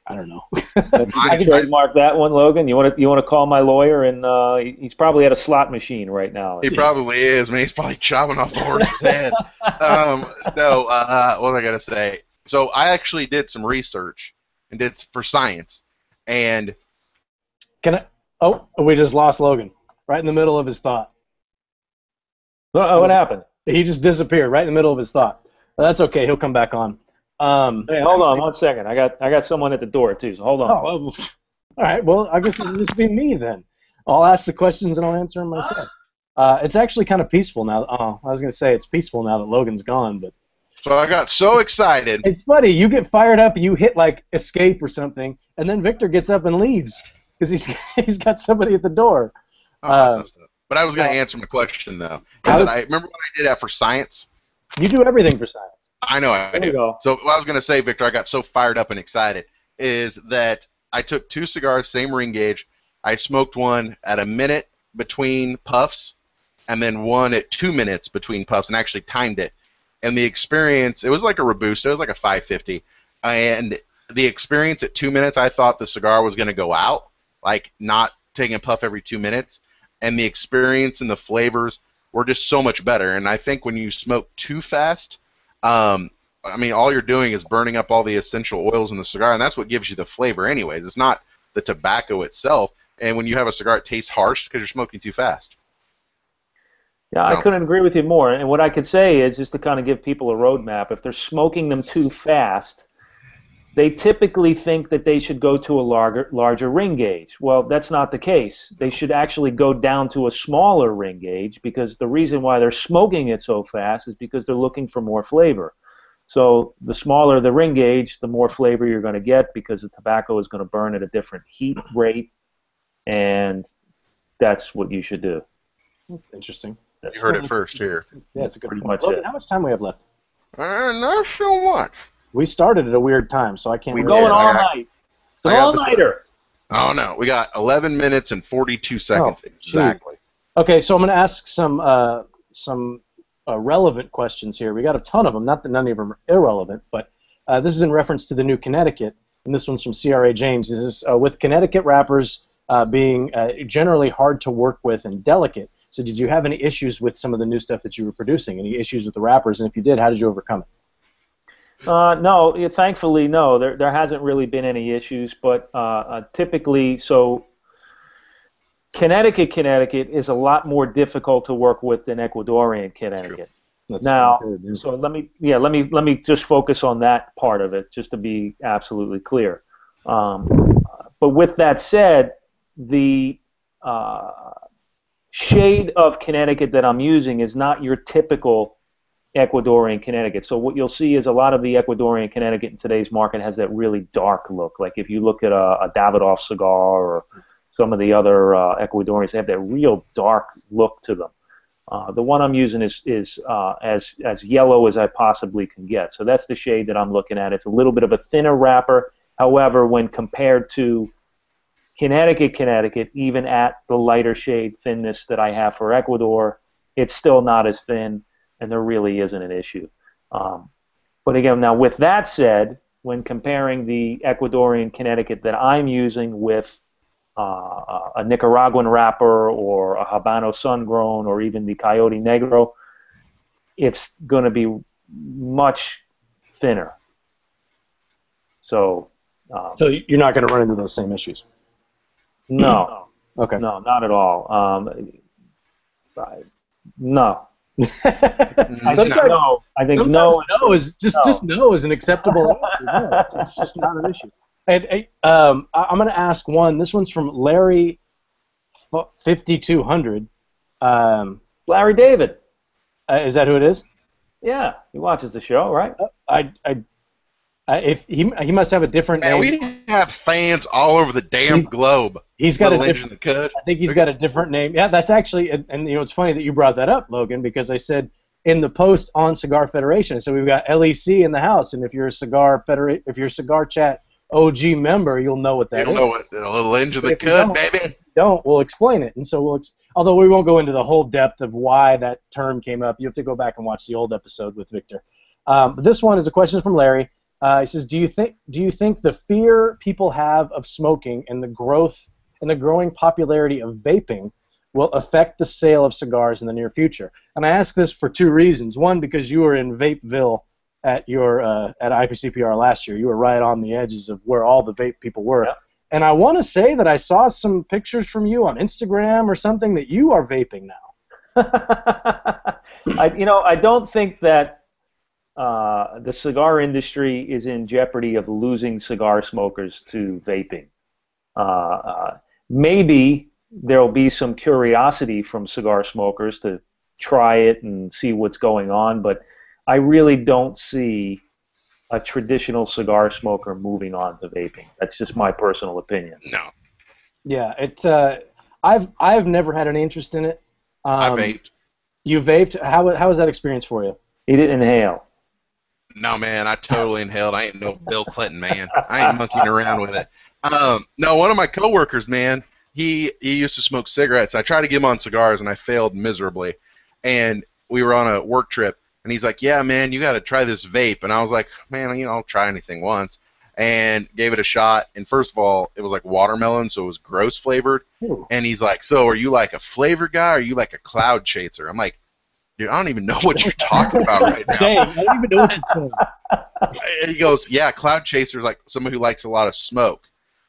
I don't know. I can trademark that one, Logan. You want to you want to call my lawyer, and uh, he's probably at a slot machine right now. He yeah. probably is. I mean, he's probably chopping off the horse's head. Um, no, uh, what was I gonna say? So I actually did some research and did for science, and can I? Oh, we just lost Logan right in the middle of his thought. Uh-oh, what happened? He just disappeared right in the middle of his thought. Well, that's okay. He'll come back on. Um, hey, hold on one second. I got I got someone at the door too. So hold on. Oh, all right. Well, I guess it'll just be me then. I'll ask the questions and I'll answer them myself. Uh, it's actually kind of peaceful now. Oh, I was gonna say it's peaceful now that Logan's gone, but. So I got so excited. It's funny. You get fired up. You hit like escape or something, and then Victor gets up and leaves because he's he's got somebody at the door. Oh, uh, that's not But I was going to answer my question, though. I, was, I remember when I did that for science? You do everything for science. I know I there do. So what I was going to say, Victor, I got so fired up and excited, is that I took two cigars, same ring gauge. I smoked one at a minute between puffs and then one at two minutes between puffs and actually timed it. And the experience, it was like a Robusto. It was like a five fifty. And the experience at two minutes, I thought the cigar was going to go out, like not taking a puff every two minutes. And the experience and the flavors were just so much better. And I think when you smoke too fast, um, I mean, all you're doing is burning up all the essential oils in the cigar, and that's what gives you the flavor anyways. It's not the tobacco itself. And when you have a cigar, it tastes harsh because you're smoking too fast. Yeah, so. I couldn't agree with you more. And what I could say is just to kind of give people a roadmap. If they're smoking them too fast, they typically think that they should go to a larger, larger ring gauge. Well, that's not the case. They should actually go down to a smaller ring gauge, because the reason why they're smoking it so fast is because they're looking for more flavor. So the smaller the ring gauge, the more flavor you're going to get, because the tobacco is going to burn at a different heat rate, and that's what you should do. That's interesting. That's you heard it first here. Yeah, it's a good point. Logan, how much time we have left? Uh, not so much. We started at a weird time, so I can't remember. We're going all night. It's an all-nighter. Oh, no. We got eleven minutes and forty-two seconds exactly. Okay, so I'm going to ask some uh, some uh, relevant questions here. We got a ton of them. Not that none of them are irrelevant, but uh, this is in reference to the new Connecticut, and this one's from C R A James. This is uh, with Connecticut wrappers uh, being uh, generally hard to work with and delicate. So did you have any issues with some of the new stuff that you were producing, any issues with the wrappers? And if you did, how did you overcome it? Uh, no, yeah, thankfully, no. There, there hasn't really been any issues, but uh, uh, typically, so Connecticut, Connecticut is a lot more difficult to work with than Ecuadorian Connecticut. That's now, good, so let me, yeah, let me, let me just focus on that part of it, just to be absolutely clear. Um, but with that said, the uh, shade of Connecticut that I'm using is not your typical Ecuadorian Connecticut. So what you'll see is a lot of the Ecuadorian Connecticut in today's market has that really dark look. Like if you look at a, a Davidoff cigar or some of the other uh, Ecuadorians, they have that real dark look to them. Uh, the one I'm using is, is uh, as, as yellow as I possibly can get. So that's the shade that I'm looking at. It's a little bit of a thinner wrapper. However, when compared to Connecticut, Connecticut, even at the lighter shade thinness that I have for Ecuador, it's still not as thin. And there really isn't an issue. Um, but again, now with that said, when comparing the Ecuadorian Connecticut that I'm using with uh, a Nicaraguan wrapper or a Habano Sun Grown or even the Coyote Negro, it's going to be much thinner. So, um, so you're not going to run into those same issues? No. Okay. No, not at all. Um, I, no. I think no. I think no. No is just no. just no is an acceptable answer. Yeah, it's just not an issue. And um, I'm going to ask one. This one's from Larry, fifty-two hundred. Um, Larry David. Uh, is that who it is? Yeah, he watches the show, right? Uh, I, I, I, if he he must have a different. Man, name. We have fans all over the damn he's, globe. He's got a different. I think he's got a different name. Yeah, that's actually, and, and you know, it's funny that you brought that up, Logan, because I said in the post on Cigar Federation, so we've got L E C in the house, and if you're a Cigar Federation, if you're a Cigar Chat O G member, you'll know what that you'll is. You'll know it. A little engine the cut, baby. Don't. We'll explain it, and so we'll. Ex Although we won't go into the whole depth of why that term came up. You have to go back and watch the old episode with Victor. Um, but this one is a question from Larry. Uh, he says, "Do you think do you think the fear people have of smoking and the growth and the growing popularity of vaping will affect the sale of cigars in the near future?" And I ask this for two reasons. One, because you were in Vapeville at your uh, at I P C P R last year. You were right on the edges of where all the vape people were. Yeah. And I want to say that I saw some pictures from you on Instagram or something that you are vaping now. I, you know, I don't think that uh, the cigar industry is in jeopardy of losing cigar smokers to vaping. Uh, uh, maybe there will be some curiosity from cigar smokers to try it and see what's going on, but I really don't see a traditional cigar smoker moving on to vaping. That's just my personal opinion. No. Yeah, it's. Uh, I've I've never had any interest in it. Um, I vaped. You vaped? How how was that experience for you? You didn't inhale. No, man, I totally inhaled. I ain't no Bill Clinton, man. I ain't monkeying around with it. Um, no, one of my coworkers, man, he he used to smoke cigarettes. I tried to get him on cigars, and I failed miserably. And we were on a work trip. And he's like, yeah, man, you got to try this vape. And I was like, man, you know, I'll try anything once. And gave it a shot. And first of all, it was like watermelon, so it was gross flavored. Ooh. And he's like, so are you like a flavor guy or are you like a cloud chaser? I'm like, dude, I don't even know what you're talking about right now. Dang, I don't even know what you're talking. And he goes, yeah, cloud chaser is like someone who likes a lot of smoke.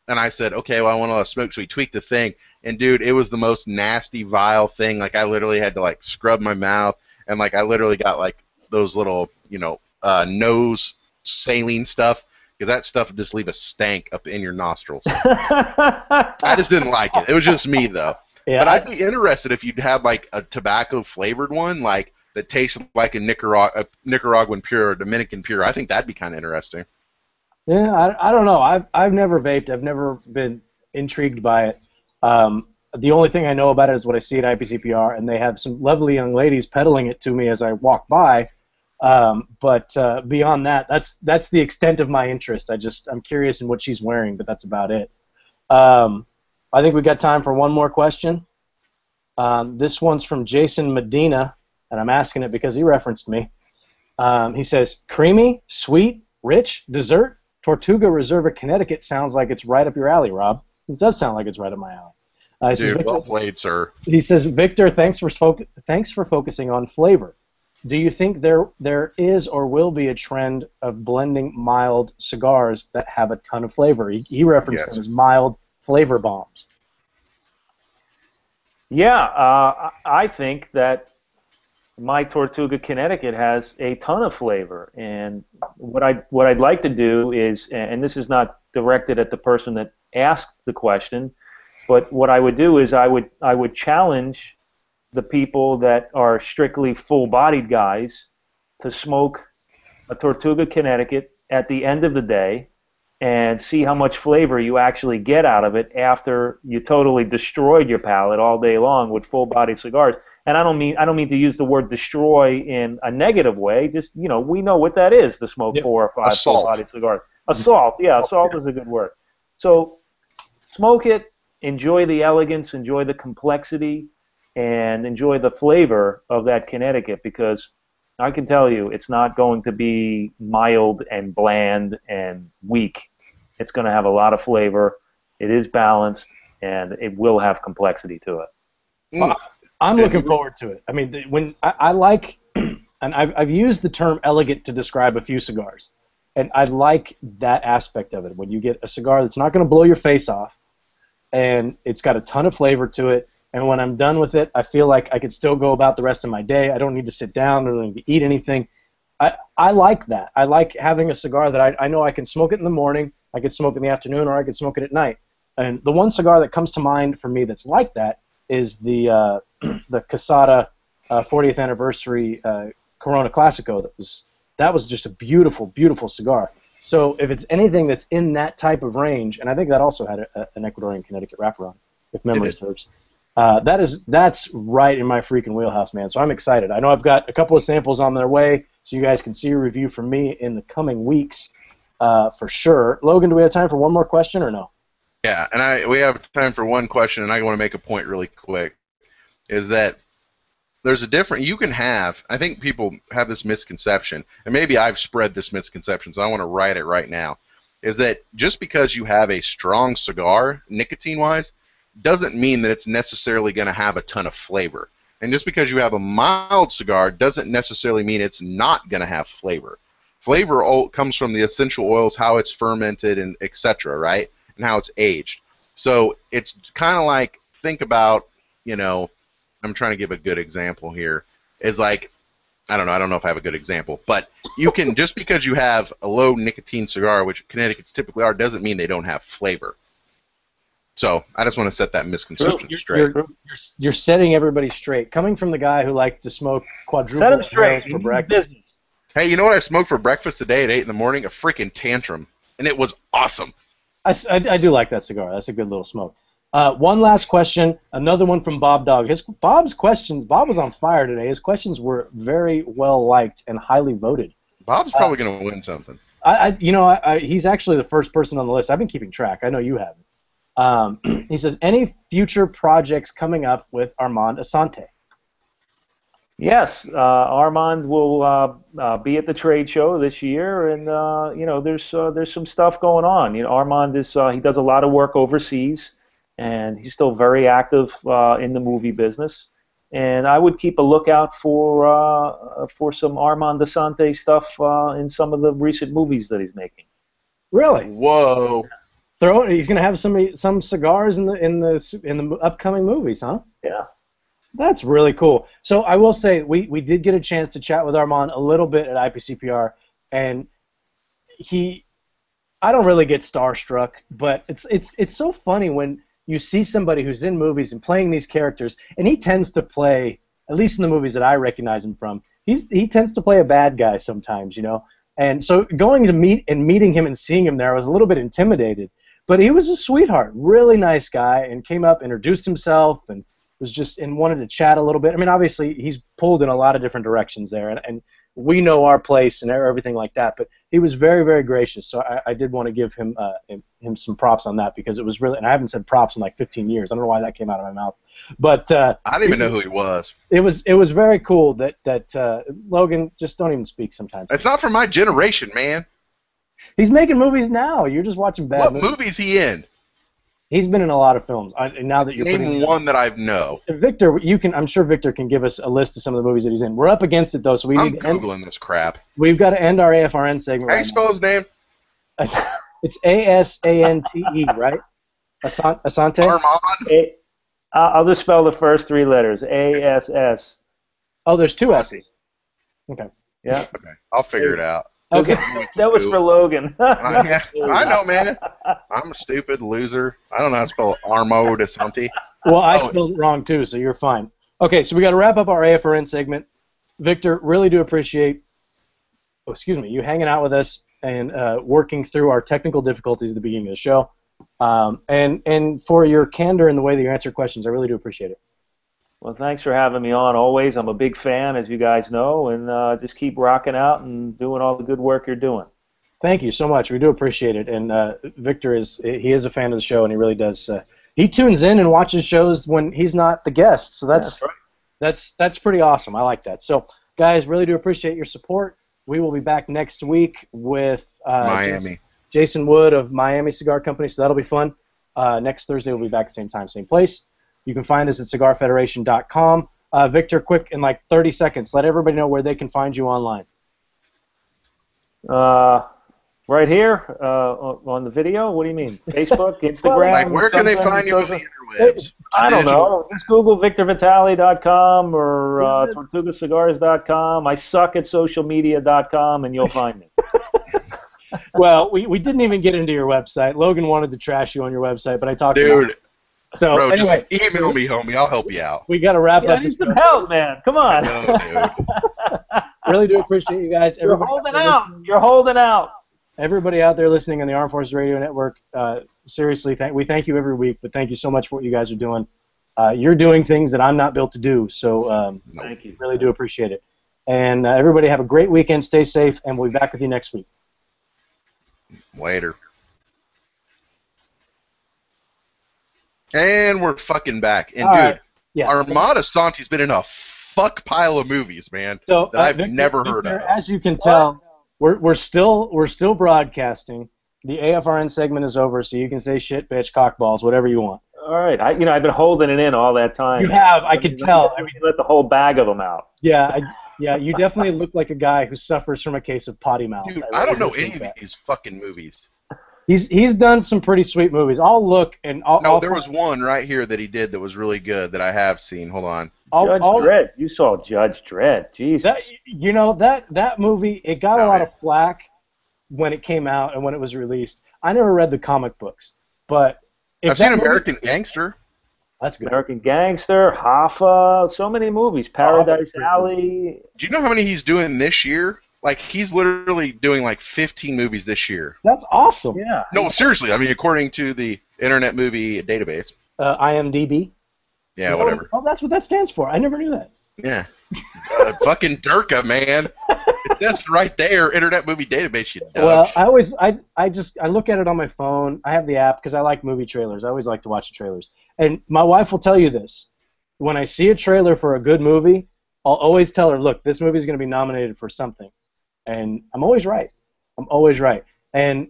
And I said, okay, well, I want a lot of smoke, so we tweaked the thing. And, dude, it was the most nasty, vile thing. Like, I literally had to, like, scrub my mouth. And, like, I literally got, like, those little, you know, uh, nose saline stuff, because that stuff would just leave a stank up in your nostrils. I just didn't like it. It was just me, though. Yeah, but I'd be interested if you'd have, like, a tobacco-flavored one, like, that tasted like a, Nicarag a Nicaraguan Pure or Dominican Pure. I think that'd be kind of interesting. Yeah, I, I don't know. I've, I've never vaped. I've never been intrigued by it. Um The only thing I know about it is what I see at I P C P R, and they have some lovely young ladies peddling it to me as I walk by. Um, but uh, beyond that, that's that's the extent of my interest. I just I'm curious in what she's wearing, but that's about it. Um, I think we got time for one more question. Um, this one's from Jason Medina, and I'm asking it because he referenced me. Um, he says, "Creamy, sweet, rich, dessert. Tortuga Reserva, Connecticut sounds like it's right up your alley, Rob." It does sound like it's right up my alley. Uh, Dude, says, Victor, well played, sir. He says, Victor, thanks for, thanks for focusing on flavor. Do you think there there is or will be a trend of blending mild cigars that have a ton of flavor? He, he referenced yes. them as mild flavor bombs. Yeah, uh, I think that my Tortuga, Connecticut has a ton of flavor. And what, I, what I'd like to do is, and this is not directed at the person that asked the question, but what I would do is I would I would challenge the people that are strictly full-bodied guys to smoke a Tortuga, Connecticut at the end of the day and see how much flavor you actually get out of it after you totally destroyed your palate all day long with full-bodied cigars. And I don't mean I don't mean to use the word destroy in a negative way. Just, you know, we know what that is to smoke yep. four or five full-bodied cigars. Assault, yeah, assault is a good word. So smoke it. Enjoy the elegance, enjoy the complexity, and enjoy the flavor of that Connecticut, because I can tell you it's not going to be mild and bland and weak. It's going to have a lot of flavor. It is balanced, and it will have complexity to it. Well, I'm looking forward to it. I mean, when I, I like and I've, I've used the term elegant to describe a few cigars, and I like that aspect of it. When you get a cigar that's not going to blow your face off, and it's got a ton of flavor to it, and when I'm done with it, I feel like I could still go about the rest of my day. I don't need to sit down. I don't need to eat anything. I, I like that. I like having a cigar that I, I know I can smoke it in the morning, I could smoke it in the afternoon, or I could smoke it at night. And the one cigar that comes to mind for me that's like that is the uh, the Casada uh, fortieth anniversary uh, Corona Classico. That was that was just a beautiful, beautiful cigar. So if it's anything that's in that type of range, and I think that also had a, a, an Ecuadorian Connecticut wraparound, if memory serves, uh, that is that's right in my freaking wheelhouse, man. So I'm excited. I know I've got a couple of samples on their way, so you guys can see a review from me in the coming weeks uh, for sure. Logan, do we have time for one more question or no? Yeah, and I we have time for one question, and I want to make a point really quick, is that there's a different, you can have, I think people have this misconception, and maybe I've spread this misconception, so I want to write it right now, is that just because you have a strong cigar, nicotine-wise, doesn't mean that it's necessarily going to have a ton of flavor. And just because you have a mild cigar doesn't necessarily mean it's not going to have flavor. Flavor comes from the essential oils, how it's fermented, and et cetera, right? And how it's aged. So it's kind of like, think about, you know, I'm trying to give a good example here. It's like, I don't know, I don't know if I have a good example, but you can, just because you have a low nicotine cigar, which Connecticut's typically are, doesn't mean they don't have flavor. So I just want to set that misconception you're, straight. You're, you're, you're setting everybody straight. Coming from the guy who likes to smoke quadruple set him straight for breakfast. Hey, you know what I smoked for breakfast today at eight in the morning? A freaking Tantrum, and it was awesome. I, I do like that cigar. That's a good little smoke. Uh, one last question, another one from Bob Dogg. His Bob's questions, Bob was on fire today. His questions were very well liked and highly voted. Bob's probably uh, going to win something. I, I you know, I, I, he's actually the first person on the list. I've been keeping track. I know you haven't. Um, he says, any future projects coming up with Armand Assante? Yes, uh, Armand will uh, uh, be at the trade show this year, and uh, you know, there's uh, there's some stuff going on. You know, Armand is uh, he does a lot of work overseas, and he's still very active uh, in the movie business. And I would keep a lookout for uh, for some Armand Assante stuff uh, in some of the recent movies that he's making. Really? Whoa! Throw he's going to have some some cigars in the in the in the upcoming movies, huh? Yeah. That's really cool. So I will say we, we did get a chance to chat with Armand a little bit at I P C P R, and he, I don't really get starstruck, but it's it's it's so funny when you see somebody who's in movies and playing these characters, and he tends to play, at least in the movies that I recognize him from, he's he tends to play a bad guy sometimes, you know. And so going to meet and meeting him and seeing him there, I was a little bit intimidated, but he was a sweetheart, really nice guy, and came up, introduced himself, and was just and wanted to chat a little bit. I mean, obviously, he's pulled in a lot of different directions there, and, and we know our place and everything like that. But he was very, very gracious, so I, I did want to give him uh, him some props on that, because it was really. And I haven't said props in like fifteen years. I don't know why that came out of my mouth, but uh, I didn't even know who he was. It was it was very cool that that uh, Logan, just don't even speak sometimes. It's not from my generation, man. He's making movies now. You're just watching bad. What movies, movies he in? He's been in a lot of films. I, now that you're name one that I know. Victor, you can. I'm sure Victor can give us a list of some of the movies that he's in. We're up against it though, so we I'm need. I'm googling end, this crap. We've got to end our A F R N segment. How do you spell his name? It's A S A N T E, right? Asante. Asante. Armand. A, I'll just spell the first three letters. A S S. Oh, there's two S's. Okay. Yeah. Okay. I'll figure it out. Okay, that was for Logan. uh, yeah, I know, man. I'm a stupid loser. I don't know how to spell Armand Assante. Well, I oh. spelled it wrong, too, so you're fine. Okay, so we got to wrap up our A F R N segment. Victor, really do appreciate oh, excuse me, you hanging out with us and uh, working through our technical difficulties at the beginning of the show. Um, and, and for your candor in the way that you answer questions, I really do appreciate it. Well, thanks for having me on always. I'm a big fan, as you guys know, and uh, just keep rocking out and doing all the good work you're doing. Thank you so much. We do appreciate it. And uh, Victor, is he is a fan of the show, and he really does. Uh, he tunes in and watches shows when he's not the guest, so that's, that's, right. that's, that's pretty awesome. I like that. So, guys, really do appreciate your support. We will be back next week with uh, Miami. Jason Wood of Miami Cigar Company, so that'll be fun. Uh, next Thursday we'll be back at the same time, same place. You can find us at Cigar Federation dot com. Uh, Victor, quick, in like thirty seconds, let everybody know where they can find you online. Uh, right here uh, on the video? What do you mean? Facebook, Instagram? Like, where can they find you on the interwebs? I don't know. Just Google victor vitale dot com or uh, tortuga cigars dot com. I suck at social media dot com, and you'll find me. Well, we, we didn't even get into your website. Logan wanted to trash you on your website, but I talked to you. Dude. So, Bro, anyway, just email me, homie. I'll help you out. We got to wrap yeah, up. I need some help, man. Come on. I know, dude. Really do appreciate you guys. Everybody You're holding out. out. You're holding out. Everybody out there listening on the Armed Forces Radio Network, uh, seriously, thank, we thank you every week, but thank you so much for what you guys are doing. Uh, you're doing things that I'm not built to do, so um, nope. thank you. Really do appreciate it. And uh, everybody have a great weekend. Stay safe, and we'll be back with you next week. Later. And we're fucking back. And, All dude, right. yeah. Armand Assante's been in a fuck pile of movies, man, so, that uh, I've Victor, never Victor, heard of. As you can tell, we're, we're, still, we're still broadcasting. The A F R N segment is over, so you can say shit, bitch, cockballs, whatever you want. All right. I, you know, I've been holding it in all that time. You have. I, I could mean, tell. I mean, you let the whole bag of them out. Yeah, I, yeah. You definitely look like a guy who suffers from a case of potty mouth. Dude, I, I don't know any of these fucking movies. He's he's done some pretty sweet movies. I'll look and I'll. No, I'll there was one right here that he did that was really good that I have seen. Hold on. I'll, Judge I'll, Dredd. You saw Judge Dredd. Jesus. That, you know that that movie. It got no, a lot I, of flack when it came out and when it was released. I never read the comic books, but I've seen movie, American Gangster. That's good. American Gangster, Hoffa, so many movies. Paradise oh, Alley. Do you know how many he's doing this year? Like, he's literally doing like fifteen movies this year. That's awesome. Yeah. No, seriously. I mean, according to the Internet Movie Database. Uh, I M D B. Yeah, whatever. Oh, that's what that stands for. I never knew that. Yeah. uh, fucking Durka, man. That's right there, Internet Movie Database. You know. Well, I always, I, I just, I look at it on my phone. I have the app because I like movie trailers. I always like to watch the trailers. And my wife will tell you this. When I see a trailer for a good movie, I'll always tell her, look, this movie is going to be nominated for something. And I'm always right. I'm always right. And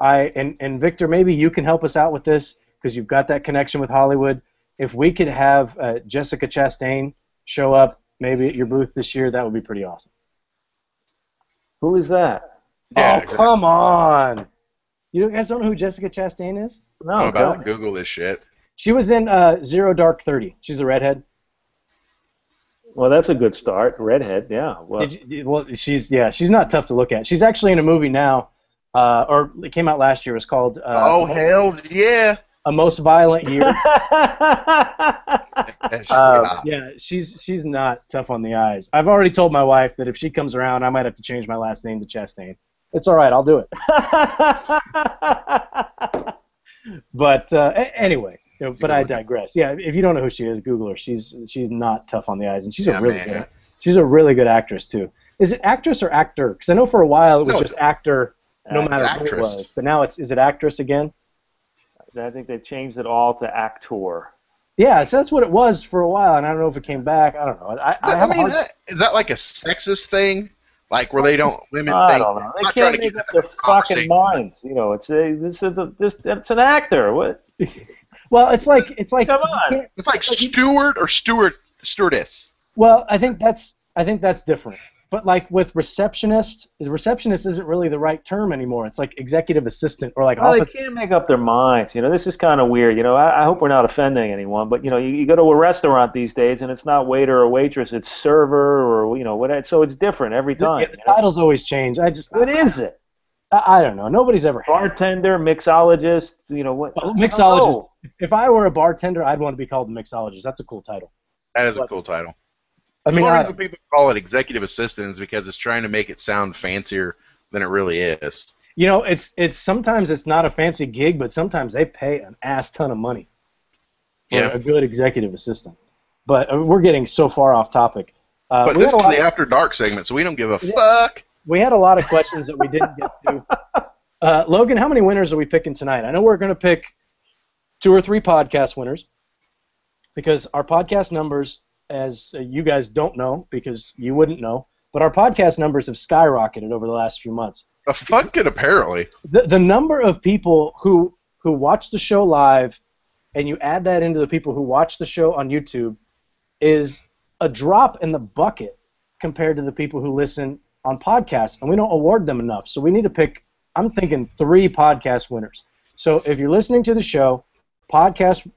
I and, and Victor, maybe you can help us out with this because you've got that connection with Hollywood. If we could have uh, Jessica Chastain show up maybe at your booth this year, that would be pretty awesome. Who is that? Yeah, oh, come on. You guys don't know who Jessica Chastain is? No, I'm about to Google this shit. She was in uh, Zero Dark Thirty. She's a redhead. Well, that's a good start. Redhead, yeah. Well, you, well, she's yeah, she's not tough to look at. She's actually in a movie now, uh, or it came out last year. It was called. Uh, oh hell yeah! A Most Violent Year. um, yeah, she's she's not tough on the eyes. I've already told my wife that if she comes around, I might have to change my last name to Chastain. It's all right. I'll do it. But uh, anyway. But I digress. Yeah, if you don't know who she is, Google her. She's she's not tough on the eyes, and she's yeah, a really man. good she's a really good actress too. Is it actress or actor? Because I know for a while it was no, just actor, no matter who it was. But now it's is it actress again? I think they changed it all to actor. Yeah, so that's what it was for a while, and I don't know if it came back. I don't know. I, I, I mean, hard... that, is that like a sexist thing? Like where they don't women I think don't know. They can't make up their fucking minds. You know, it's a, this is a, this it's an actor. What? Well, it's like it's like come on. It's like steward or steward stewardess. Well, I think that's I think that's different. But like with receptionist, receptionist isn't really the right term anymore. It's like executive assistant or like. Well, office. They can't make up their minds. You know, this is kind of weird. You know, I, I hope we're not offending anyone, but you know, you, you go to a restaurant these days, and it's not waiter or waitress, it's server or you know what. So it's different every time. The, the titles know? always change. I just what I, is it? I, I don't know. Nobody's ever bartender, had. mixologist. You know what? Well, mixologist. If I were a bartender, I'd want to be called a mixologist. That's a cool title. That is but, a cool title. I mean, the reason people call it executive assistant is because it's trying to make it sound fancier than it really is. You know, it's it's sometimes it's not a fancy gig, but sometimes they pay an ass ton of money for yeah. a good executive assistant. But I mean, we're getting so far off topic. Uh, but this is the After Dark segment, so we don't give a yeah. fuck. We had a lot of questions that we didn't get to. Uh, Logan, how many winners are we picking tonight? I know we're going to pick two or three podcast winners because our podcast numbers, as you guys don't know because you wouldn't know, but our podcast numbers have skyrocketed over the last few months. A fucking apparently. The, the number of people who who watch the show live and you add that into the people who watch the show on YouTube is a drop in the bucket compared to the people who listen on podcasts, and we don't award them enough. So we need to pick, I'm thinking, three podcast winners. So if you're listening to the show, podcast,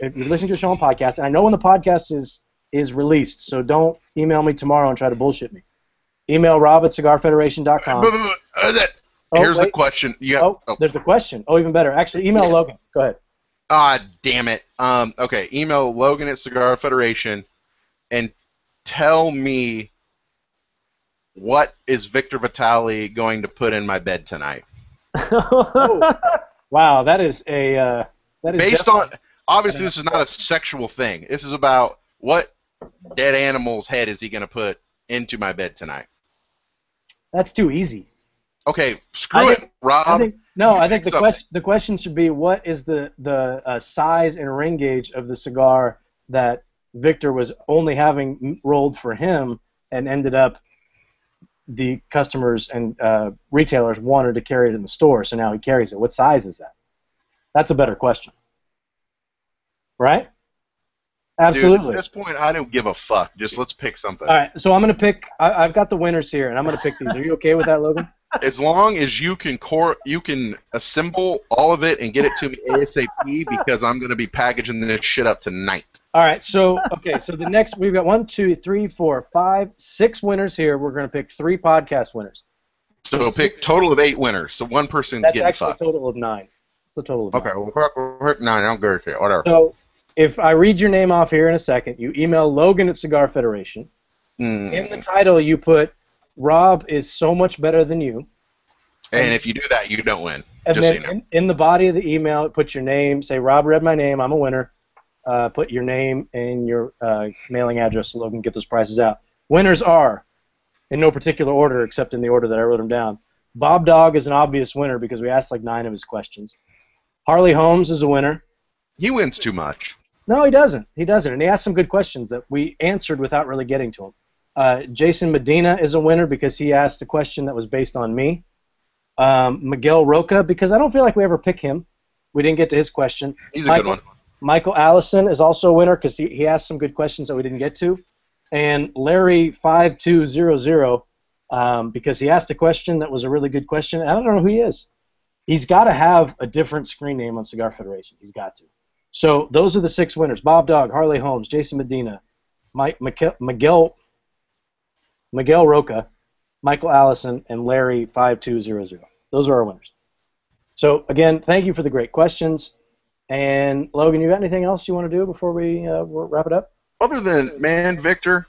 if you're listening to the show on podcast, and I know when the podcast is is released, so don't email me tomorrow and try to bullshit me. Email Rob at Cigar Federation dot com. Oh, Here's wait. the question. You have, oh, oh, there's a question. Oh, even better. Actually, email Logan. Go ahead. Ah, damn it. Um, okay, email Logan at Cigar Federation and tell me what is Victor Vitale going to put in my bed tonight. Oh. Wow, that is a uh, that is based on obviously this is not a sexual thing. This is about what dead animal's head is he going to put into my bed tonight. That's too easy. Okay, screw think, it, Rob. I think, no, I think the question the question should be what is the the uh, size and ring gauge of the cigar that Victor was only having rolled for him and ended up the customers and uh, retailers wanted to carry it in the store, so now he carries it. What size is that? That's a better question, right? Absolutely. Dude, at this point, I don't give a fuck. Just let's pick something. All right, so I'm gonna pick. I, I've got the winners here, and I'm gonna pick these. Are you okay with that, Logan? As long as you can core, you can assemble all of it and get it to me ASAP, because I'm going to be packaging this shit up tonight. All right. So okay. So the next, we've got one, two, three, four, five, six winners here. We're going to pick three podcast winners. So, so pick total of eight winners. So one person gets fucked. That's actually a total of nine. It's a total of okay, nine. Okay. Well, we're, we're nine. I don't give a shit. Whatever. So if I read your name off here in a second, you email Logan at Cigar Federation. Mm. In the title, you put, Rob is so much better than you. And, and if you do that, you don't win. And just then so you know. in, in the body of the email, put your name. Say, Rob read my name. I'm a winner. Uh, put your name and your uh, mailing address so Logan can get those prizes out. Winners are, in no particular order except in the order that I wrote them down, Bob Dogg is an obvious winner because we asked like nine of his questions. Harley Holmes is a winner. He wins too much. No, he doesn't. He doesn't. And he asked some good questions that we answered without really getting to him. Uh, Jason Medina is a winner because he asked a question that was based on me. Um, Miguel Roca, because I don't feel like we ever pick him. We didn't get to his question. He's a Michael, good one. Michael Allison is also a winner because he, he asked some good questions that we didn't get to. And Larry five two zero zero, um, because he asked a question that was a really good question. I don't know who he is. He's got to have a different screen name on Cigar Federation. He's got to. So those are the six winners. Bob Dogg, Harley Holmes, Jason Medina, Mike Miguel... Miguel Roca, Michael Allison, and Larry five two zero zero. Those are our winners. So, again, thank you for the great questions. And, Logan, you got anything else you want to do before we uh, wrap it up? Other than, man, Victor,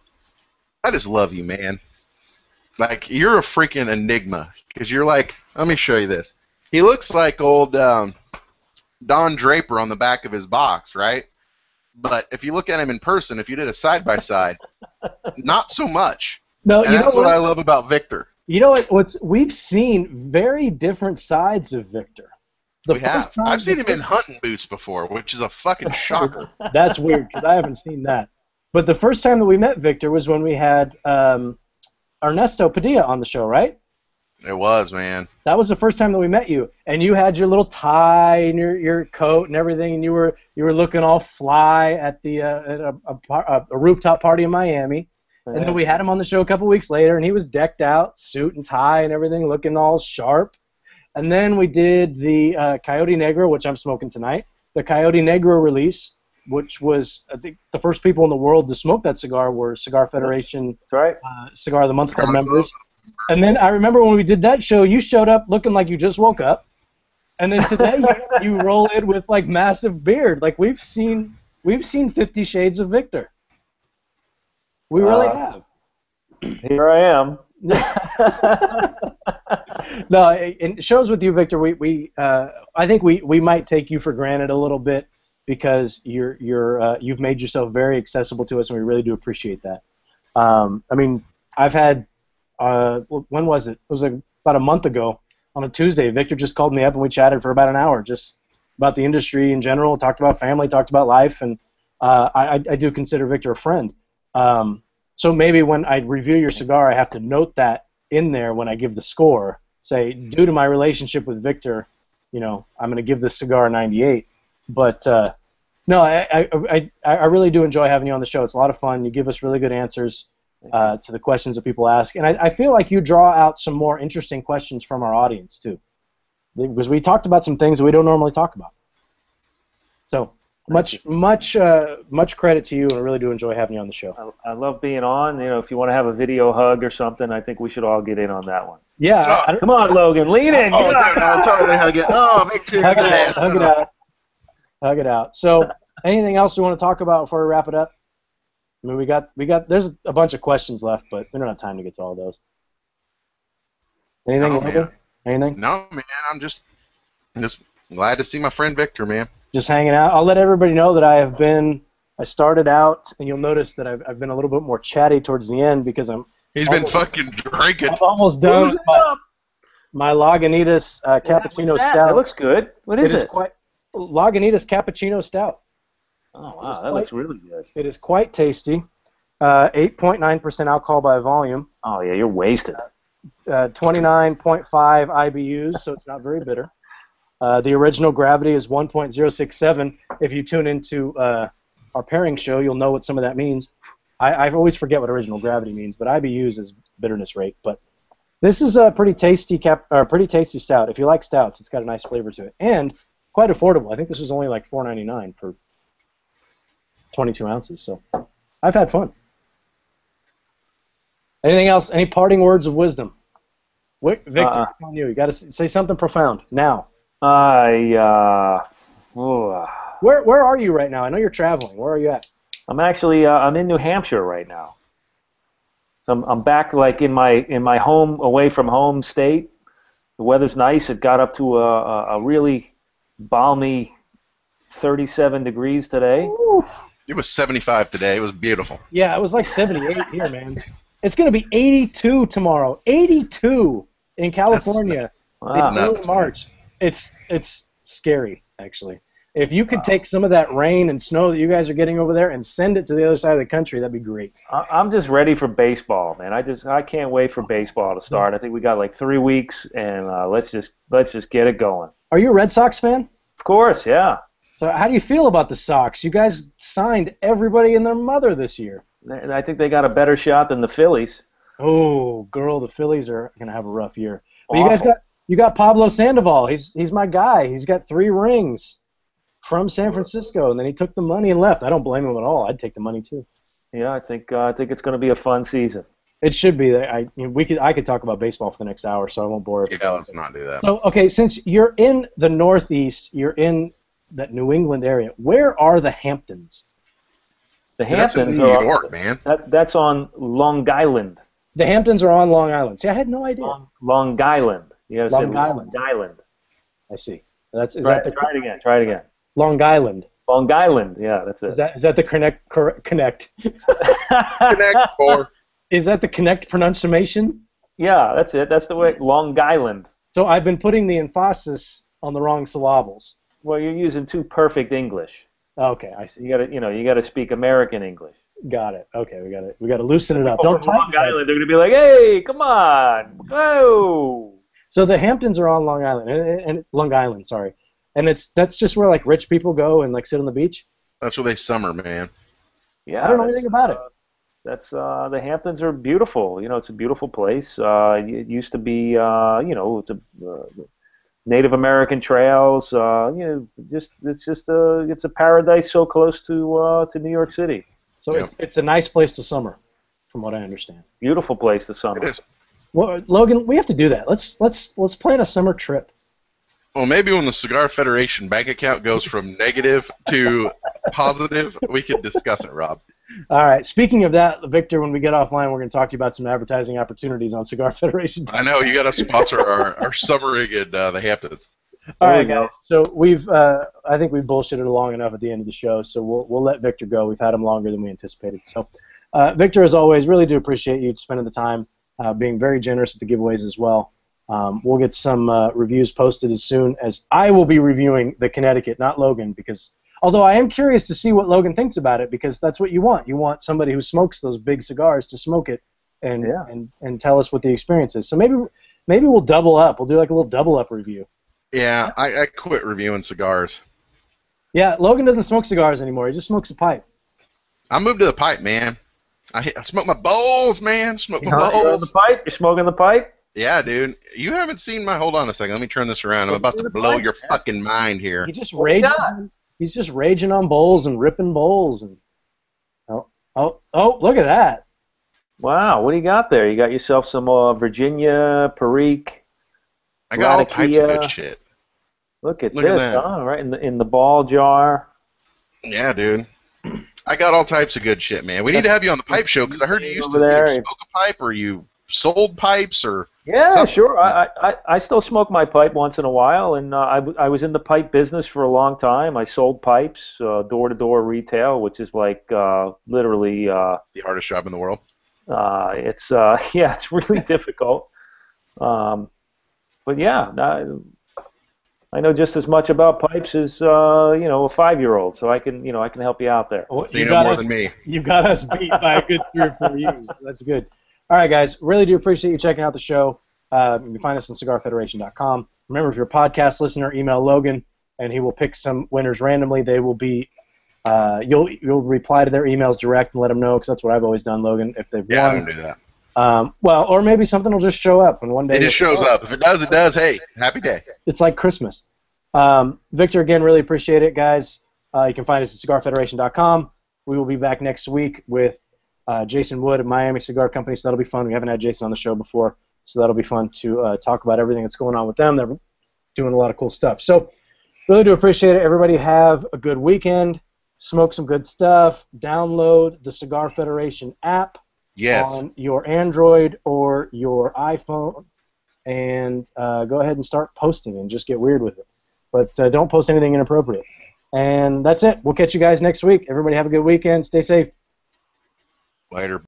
I just love you, man. Like, you're a freaking enigma because you're like, let me show you this. He looks like old um, Don Draper on the back of his box, right? But if you look at him in person, if you did a side-by-side, not so much. No, and you that's know what, what I love about Victor. You know what? What's we've seen very different sides of Victor. The we have. I've seen him in hunting boots before, which is a fucking shocker. That's weird because I haven't seen that. But the first time that we met Victor was when we had um, Ernesto Padilla on the show, right? It was, man. That was the first time that we met you, and you had your little tie and your your coat and everything, and you were you were looking all fly at the uh, at a, a, a rooftop party in Miami. And then we had him on the show a couple weeks later, and he was decked out, suit and tie and everything, looking all sharp. And then we did the uh, Coyote Negro, which I'm smoking tonight, the Coyote Negro release, which was, I think, the first people in the world to smoke that cigar were Cigar Federation That's right. uh, Cigar of the Month Club members. And then I remember when we did that show, you showed up looking like you just woke up. And then today you, you roll in with, like, massive beard. Like, we've seen, we've seen Fifty Shades of Victor. We really uh, have. Here I am. No, it shows with you, Victor. We we uh, I think we, we might take you for granted a little bit because you're you're uh, you've made yourself very accessible to us, and we really do appreciate that. Um, I mean, I've had uh, when was it? It was like about a month ago on a Tuesday. Victor just called me up, and we chatted for about an hour, just about the industry in general. Talked about family, talked about life, and uh, I I do consider Victor a friend. Um, so maybe when I review your cigar, I have to note that in there when I give the score. Say, due to my relationship with Victor, you know, I'm going to give this cigar a ninety-eight. But uh, No, I, I, I, I really do enjoy having you on the show. It's a lot of fun. You give us really good answers uh, to the questions that people ask. And I, I feel like you draw out some more interesting questions from our audience, too, because we talked about some things that we don't normally talk about. So much, much, uh, much credit to you, and I really do enjoy having you on the show. I, I love being on. You know, if you want to have a video hug or something, I think we should all get in on that one. Yeah, oh. I, I, come on, Logan, lean in. Oh, dude, I'll totally hug it. Oh, make sure you hug it out. Hug it out. Hug it out. So, anything else you want to talk about before we wrap it up? I mean, we got, we got. There's a bunch of questions left, but we don't have time to get to all those. Anything, no, Logan? Anything? No, man. I'm just, just glad to see my friend Victor, man. Just hanging out. I'll let everybody know that I have been, I started out, and you'll notice that I've, I've been a little bit more chatty towards the end because I'm He's almost, been fucking drinking. I'm almost done with my, my Lagunitas uh, Cappuccino yeah, Stout. That looks good. What is it? It? Is quite, Lagunitas Cappuccino Stout. Oh, wow, that quite, looks really good. It is quite tasty. eight point nine percent uh, alcohol by volume. Oh, yeah, you're wasted. twenty-nine point five I B Us, so it's not very bitter. Uh, the original gravity is one point zero six seven. If you tune into uh, our pairing show, you'll know what some of that means. I, I always forget what original gravity means, but I B Us is bitterness rate. But this is a pretty tasty cap, or pretty tasty stout. If you like stouts, it's got a nice flavor to it, and quite affordable. I think this was only like four ninety-nine for twenty-two ounces. So I've had fun. Anything else? Any parting words of wisdom? Wait, Victor, uh, come on you. You got to say something profound now. I, uh, oh. Where where are you right now? I know you're traveling. Where are you at? I'm actually uh, I'm in New Hampshire right now. So I'm I'm back like in my in my home away from home state. The weather's nice. It got up to a a really balmy thirty-seven degrees today. Ooh. It was seventy-five today. It was beautiful. Yeah, it was like seventy-eight here, man. It's gonna be eighty-two tomorrow. eighty-two in California. That's wow. It's March. It's it's scary, actually. If you could take some of that rain and snow that you guys are getting over there and send it to the other side of the country, that'd be great. I'm just ready for baseball, man. I just I can't wait for baseball to start. I think we got like three weeks, and uh, let's just let's just get it going. Are you a Red Sox fan? Of course, yeah. So how do you feel about the Sox? You guys signed everybody and their mother this year. I think they got a better shot than the Phillies. Oh, girl, the Phillies are gonna have a rough year. But awful. You guys got. You got Pablo Sandoval. He's he's my guy. He's got three rings from San Francisco, and then he took the money and left. I don't blame him at all. I'd take the money too. Yeah, I think uh, I think it's going to be a fun season. It should be. I you know, we could I could talk about baseball for the next hour, so I won't bore you. Yeah, let's not do that. So okay, since you're in the Northeast, you're in that New England area. Where are the Hamptons? The yeah, Hamptons that's in New are York, on, man. That, that's on Long Island. The Hamptons are on Long Island. See, I had no idea. Long, Long Island. You gotta Long say Island. Long Island. I see. That's is try, that the try it again. Try it again. Long Island. Long Island. Yeah, that's it. Is that is that the connect cor, connect? Connect four. Is that the connect pronunciation? Yeah, that's it. That's the way. Long Island. So I've been putting the emphasis on the wrong syllables. Well, you're using too perfect English. Okay, I see. You gotta, you know, you gotta speak American English. Got it. Okay, we got it. We gotta loosen it up. Oh, Don't from Long Island. It. They're gonna be like, hey, come on, go. So the Hamptons are on Long Island, and, and Long Island, sorry, and it's that's just where like rich people go and like sit on the beach. That's where they summer, man. Yeah, I don't know anything about uh, it. That's uh, the Hamptons are beautiful. You know, it's a beautiful place. Uh, it used to be, uh, you know, it's a, uh, Native American trails. Uh, you know, just it's just a it's a paradise so close to uh, to New York City. So yeah. it's it's a nice place to summer, from what I understand. Beautiful place to summer. It is. Well, Logan, we have to do that. Let's let's let's plan a summer trip. Well, maybe when the Cigar Federation bank account goes from negative to positive, we could discuss it, Rob. All right. Speaking of that, Victor, when we get offline, we're going to talk to you about some advertising opportunities on Cigar Federation. I know you got to sponsor our our summer rig in uh, the Hamptons. All right, guys. So we've uh, I think we've bullshitted long enough at the end of the show. So we'll we'll let Victor go. We've had him longer than we anticipated. So, uh, Victor, as always, really do appreciate you spending the time. Uh, being very generous with the giveaways as well. Um, we'll get some uh, reviews posted as soon as I will be reviewing the Connecticut, not Logan, because although I am curious to see what Logan thinks about it, because that's what you want. You want somebody who smokes those big cigars to smoke it and yeah. and, and tell us what the experience is. So maybe maybe we'll double up. We'll do like a little double up review. Yeah, I, I quit reviewing cigars. Yeah, Logan doesn't smoke cigars anymore. He just smokes a pipe. I moved to the pipe, man. I, hit, I smoke my bowls, man. Smoke my bowls. You're on the pipe? You're smoking the pipe? Yeah, dude. You haven't seen my... Hold on a second. Let me turn this around. I'm about to blow your fucking mind here. He just raging, he's just raging on bowls and ripping bowls. And, oh, oh, oh, look at that. Wow, what do you got there? You got yourself some uh, Virginia, Perique. I got all types of good shit. Look at this, huh? Right in the in the ball jar. Yeah, dude. I got all types of good shit, man. We need to have you on the pipe show because I heard you used to smoke a pipe, or you sold pipes, or yeah, something. Sure. I, I I still smoke my pipe once in a while, and uh, I I was in the pipe business for a long time. I sold pipes, uh, door to door retail, which is like uh, literally uh, the hardest job in the world. Uh, it's uh, yeah, it's really difficult. Um, but yeah. I, I know just as much about pipes as uh, you know, a five-year-old, so I can you know I can help you out there. So you, you know got more us, than me. You got us beat by a good three or four years. That's good. All right, guys, really do appreciate you checking out the show. Uh, you can find us on Cigar Federation dot com. Remember, if you're a podcast listener, email Logan, and he will pick some winners randomly. They will be uh, you'll you'll reply to their emails direct and let them know, because that's what I've always done, Logan. If they've yeah, won. I don't do that. Um, well, or maybe something will just show up, and one day it just shows up. If it does, it does. Hey, happy day. It's like Christmas. Um, Victor, again, really appreciate it, guys. Uh, you can find us at Cigar Federation dot com. We will be back next week with uh, Jason Wood of Miami Cigar Company, so that'll be fun. We haven't had Jason on the show before, so that'll be fun to uh, talk about everything that's going on with them. They're doing a lot of cool stuff. So really do appreciate it. Everybody have a good weekend. Smoke some good stuff. Download the Cigar Federation app. Yes. On your Android or your iPhone, and uh, go ahead and start posting and just get weird with it. But uh, don't post anything inappropriate. And that's it. We'll catch you guys next week. Everybody have a good weekend. Stay safe. Later.